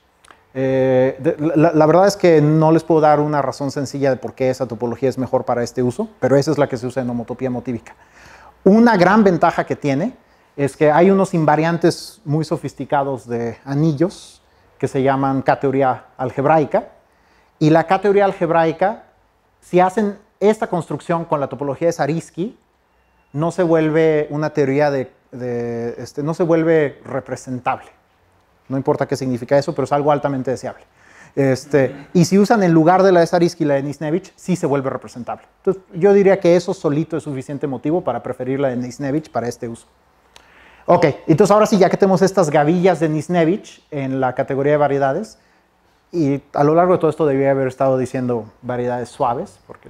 Eh, de, la, la verdad es que no les puedo dar una razón sencilla de por qué esa topología es mejor para este uso, pero esa es la que se usa en homotopía motívica. Una gran ventaja que tiene es que hay unos invariantes muy sofisticados de anillos que se llaman K teoría algebraica, y la K teoría algebraica, si hacen esta construcción con la topología de Zariski, no se vuelve una teoría de, de este, no se vuelve representable. No importa qué significa eso, pero es algo altamente deseable. Este, y si usan en lugar de la de Zariski la de Nisnevich, sí se vuelve representable. Entonces, yo diría que eso solito es suficiente motivo para preferir la de Nisnevich para este uso. Ok, entonces ahora sí, ya que tenemos estas gavillas de Nisnevich en la categoría de variedades, y a lo largo de todo esto debía haber estado diciendo variedades suaves, porque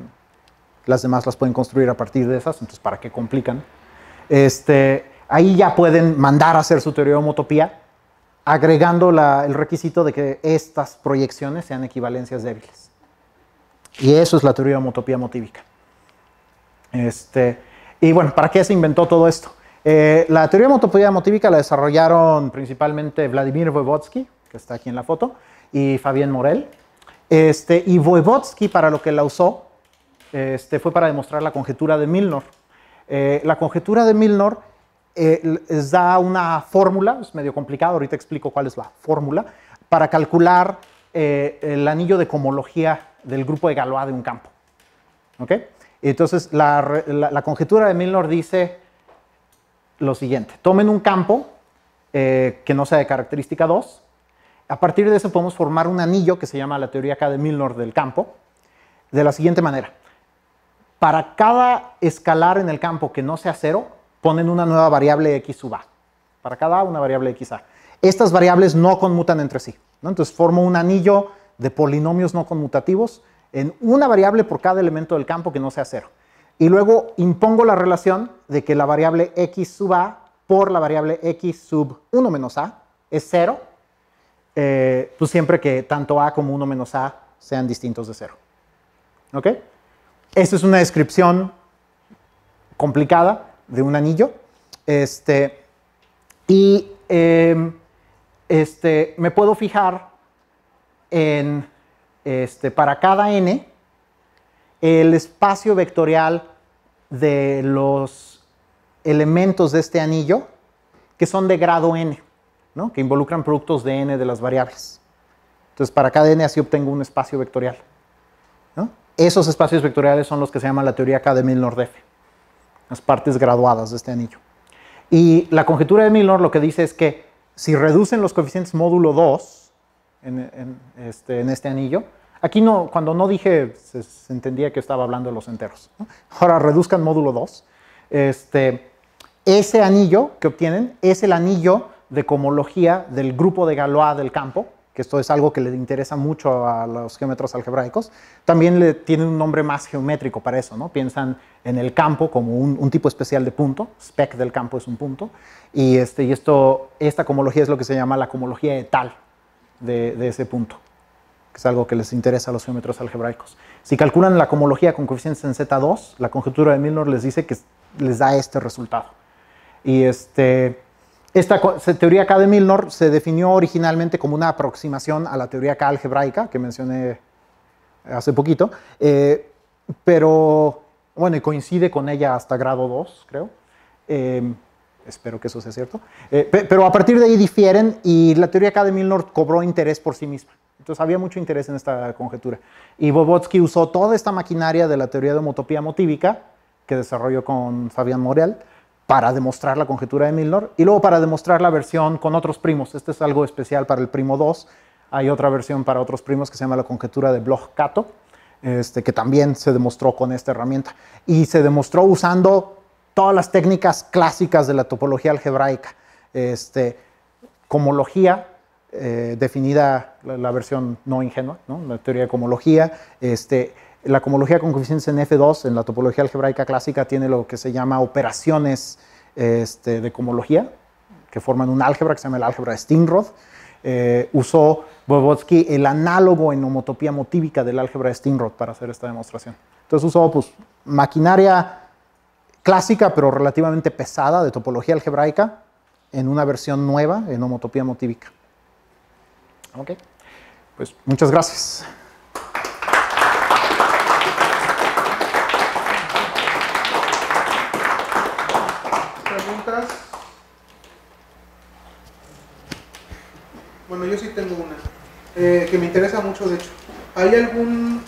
las demás las pueden construir a partir de esas, entonces ¿para qué complican? Este, ahí ya pueden mandar a hacer su teoría de homotopía, agregando la, el requisito de que estas proyecciones sean equivalencias débiles. Y eso es la teoría de homotopía motívica. Este, y bueno, ¿para qué se inventó todo esto? Eh, la teoría de homotopía motívica la desarrollaron principalmente Vladimir Voevodsky, que está aquí en la foto, y Fabián Morel. Este, y Voevodsky, para lo que la usó, este, fue para demostrar la conjetura de Milnor. Eh, la conjetura de Milnor eh, les da una fórmula, es medio complicado, ahorita explico cuál es la fórmula, para calcular eh, el anillo de cohomología del grupo de Galois de un campo. ¿Okay? Entonces, la, la, la conjetura de Milnor dice lo siguiente: tomen un campo eh, que no sea de característica dos, a partir de eso podemos formar un anillo que se llama la teoría K de Milnor del campo, de la siguiente manera: para cada escalar en el campo que no sea cero, ponen una nueva variable x sub a, para cada a una variable x a. Estas variables no conmutan entre sí, ¿no? Entonces formo un anillo de polinomios no conmutativos en una variable por cada elemento del campo que no sea cero. Y luego impongo la relación de que la variable x sub a por la variable x sub uno menos a es cero, eh, pues siempre que tanto A como uno menos A sean distintos de cero. ¿Ok? Esta es una descripción complicada de un anillo. Este, y eh, este, me puedo fijar en, este, para cada n, el espacio vectorial de los elementos de este anillo que son de grado n, ¿no? Que involucran productos de n de las variables. Entonces, para cada n así obtengo un espacio vectorial, ¿no? Esos espacios vectoriales son los que se llama la teoría K de Milnor, las partes graduadas de este anillo. Y la conjetura de Milnor lo que dice es que si reducen los coeficientes módulo dos en, en, este, en este anillo, aquí no, cuando no dije se, se entendía que estaba hablando de los enteros, ¿no? Ahora reduzcan módulo dos. Este, ese anillo que obtienen es el anillo de cohomología del grupo de Galois del campo, que esto es algo que le interesa mucho a los geómetros algebraicos. También le tienen un nombre más geométrico para eso, ¿no? Piensan en el campo como un, un tipo especial de punto, spec del campo es un punto, y, este, y esto, esta cohomología es lo que se llama la cohomología etal de, de ese punto, que es algo que les interesa a los geómetros algebraicos. Si calculan la cohomología con coeficientes en zeta dos, la conjetura de Milnor les dice que les da este resultado. Y este... Esta teoría K de Milnor se definió originalmente como una aproximación a la teoría K algebraica, que mencioné hace poquito, eh, pero bueno, coincide con ella hasta grado dos, creo. Eh, espero que eso sea cierto. Eh, pe pero a partir de ahí difieren y la teoría K de Milnor cobró interés por sí misma. Entonces había mucho interés en esta conjetura. Y Voevodsky usó toda esta maquinaria de la teoría de homotopía motívica, que desarrolló con Fabián Morel, para demostrar la conjetura de Milnor y luego para demostrar la versión con otros primos. Este es algo especial para el primo dos. Hay otra versión para otros primos que se llama la conjetura de Bloch-Kato, este, que también se demostró con esta herramienta. Y se demostró usando todas las técnicas clásicas de la topología algebraica. Este, cohomología, eh, definida la, la versión no ingenua, ¿no? La teoría de cohomología. Este, La cohomología con coeficientes en efe dos, en la topología algebraica clásica, tiene lo que se llama operaciones este, de cohomología, que forman un álgebra que se llama el álgebra de Steenrod. Eh, usó Voevodsky el análogo en homotopía motívica del álgebra de Steenrod para hacer esta demostración. Entonces usó pues, maquinaria clásica, pero relativamente pesada, de topología algebraica, en una versión nueva en homotopía motívica. Ok, pues muchas gracias. Bueno, yo sí tengo una eh, que me interesa mucho, de hecho. ¿Hay alguna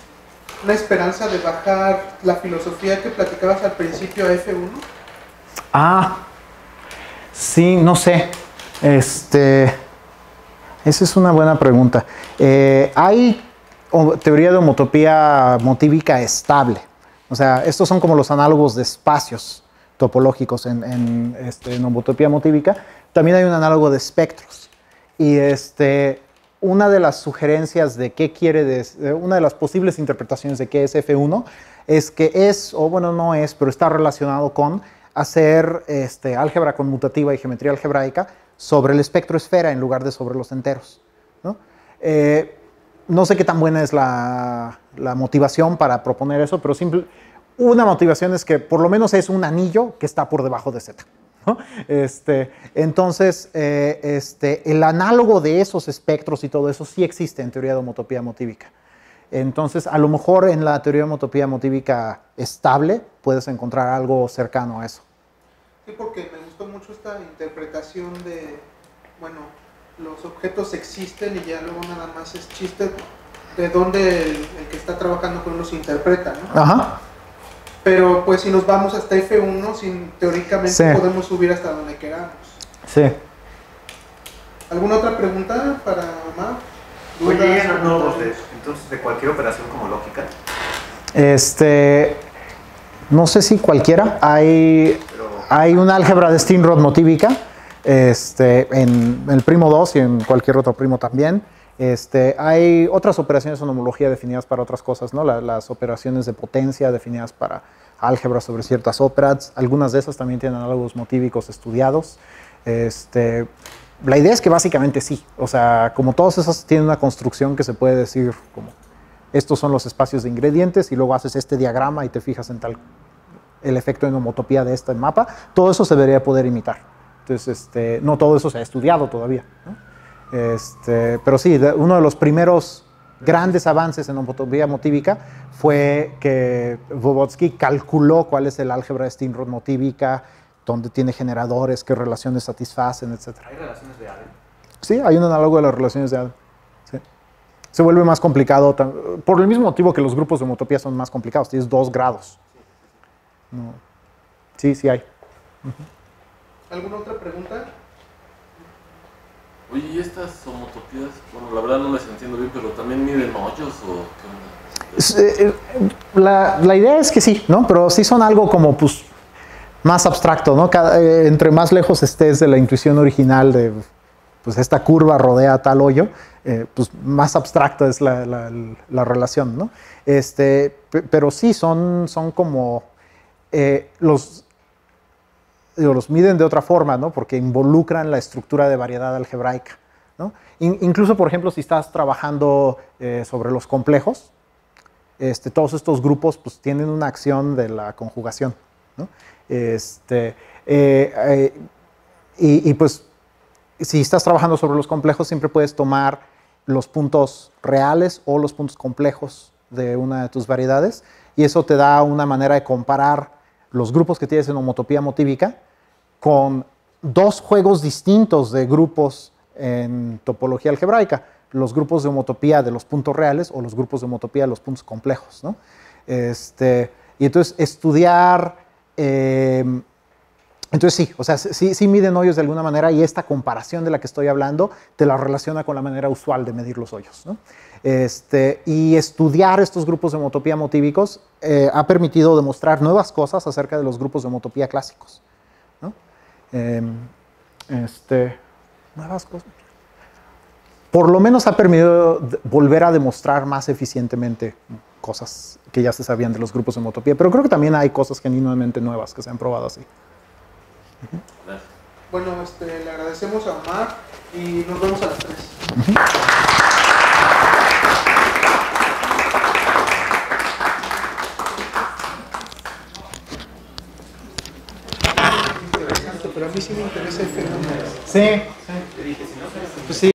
esperanza de bajar la filosofía que platicabas al principio a efe uno? Ah, sí, no sé. Este, esa es una buena pregunta. Eh, hay teoría de homotopía motívica estable. O sea, estos son como los análogos de espacios topológicos en, en, este, en homotopía motívica. También hay un análogo de espectros. Y este, una de las sugerencias de qué quiere, de, una de las posibles interpretaciones de qué es efe uno es que es, o bueno, no es, pero está relacionado con hacer este, álgebra conmutativa y geometría algebraica sobre el espectro esfera en lugar de sobre los enteros, ¿no? Eh, no sé qué tan buena es la, la motivación para proponer eso, pero simple, una motivación es que por lo menos es un anillo que está por debajo de Z, ¿no? Este, entonces, eh, este, el análogo de esos espectros y todo eso sí existe en teoría de homotopía motívica. Entonces, a lo mejor en la teoría de homotopía motívica estable puedes encontrar algo cercano a eso. Sí, porque me gustó mucho esta interpretación de, bueno, los objetos existen y ya luego nada más es chiste de dónde el, el que está trabajando con los interpreta, ¿no? Ajá. Pero pues si nos vamos hasta efe uno, sin, teóricamente sí podemos subir hasta donde queramos. Sí. ¿Alguna otra pregunta para Omar? Oye, llegan no, no, entonces de cualquier operación como lógica. Este, no sé si cualquiera. Hay, Pero, hay una álgebra de Steenrod motívica, este, en el primo dos y en cualquier otro primo también. Este, hay otras operaciones en homología definidas para otras cosas, ¿no? La, las operaciones de potencia definidas para álgebra sobre ciertas óperas. Algunas de esas también tienen análogos motívicos estudiados. Este, la idea es que básicamente sí. O sea, como todos esos tienen una construcción que se puede decir como estos son los espacios de ingredientes y luego haces este diagrama y te fijas en tal el efecto en homotopía de este mapa, todo eso se debería poder imitar. Entonces, este, no todo eso se ha estudiado todavía, ¿no? Este, pero sí, uno de los primeros grandes avances en homotopía motívica fue que Voevodsky calculó cuál es el álgebra de Steenrod motívica, dónde tiene generadores, qué relaciones satisfacen, etcétera. ¿Hay relaciones de Allen? Sí, hay un análogo de las relaciones de Allen. Sí. Se vuelve más complicado, por el mismo motivo que los grupos de homotopía son más complicados, tienes dos grados. No. Sí, sí hay. Uh-huh. ¿Alguna otra pregunta? Oye, ¿y estas homotopías? Bueno, la verdad no las entiendo bien, pero ¿también miden hoyos o qué onda? La, la idea es que sí, ¿no? Pero sí son algo como, pues, más abstracto, ¿no? Cada, eh, entre más lejos estés de la intuición original de, pues, esta curva rodea tal hoyo, eh, pues, más abstracta es la, la, la relación, ¿no? Este, pero sí son, son como, eh, los... los miden de otra forma, ¿no? Porque involucran la estructura de variedad algebraica, ¿no? In, incluso, por ejemplo, si estás trabajando eh, sobre los complejos, este, todos estos grupos pues, tienen una acción de la conjugación, ¿no? Este, eh, eh, y, y pues, si estás trabajando sobre los complejos, siempre puedes tomar los puntos reales o los puntos complejos de una de tus variedades, y eso te da una manera de comparar los grupos que tienes en homotopía motívica con dos juegos distintos de grupos en topología algebraica, los grupos de homotopía de los puntos reales o los grupos de homotopía de los puntos complejos, ¿no? Este, y entonces estudiar, eh, entonces sí, o sea, sí, sí miden hoyos de alguna manera y esta comparación de la que estoy hablando te la relaciona con la manera usual de medir los hoyos, ¿no? Este, y estudiar estos grupos de homotopía motívicos eh, ha permitido demostrar nuevas cosas acerca de los grupos de homotopía clásicos, ¿no? Eh, este, nuevas cosas. Por lo menos ha permitido volver a demostrar más eficientemente cosas que ya se sabían de los grupos de homotopía, pero creo que también hay cosas genuinamente nuevas que se han probado así. Uh-huh. Bueno, este, le agradecemos a Omar y nos vemos a las tres. Uh-huh. Pero a mí sí me interesa el fenómeno. Sí, sí. Pues sí.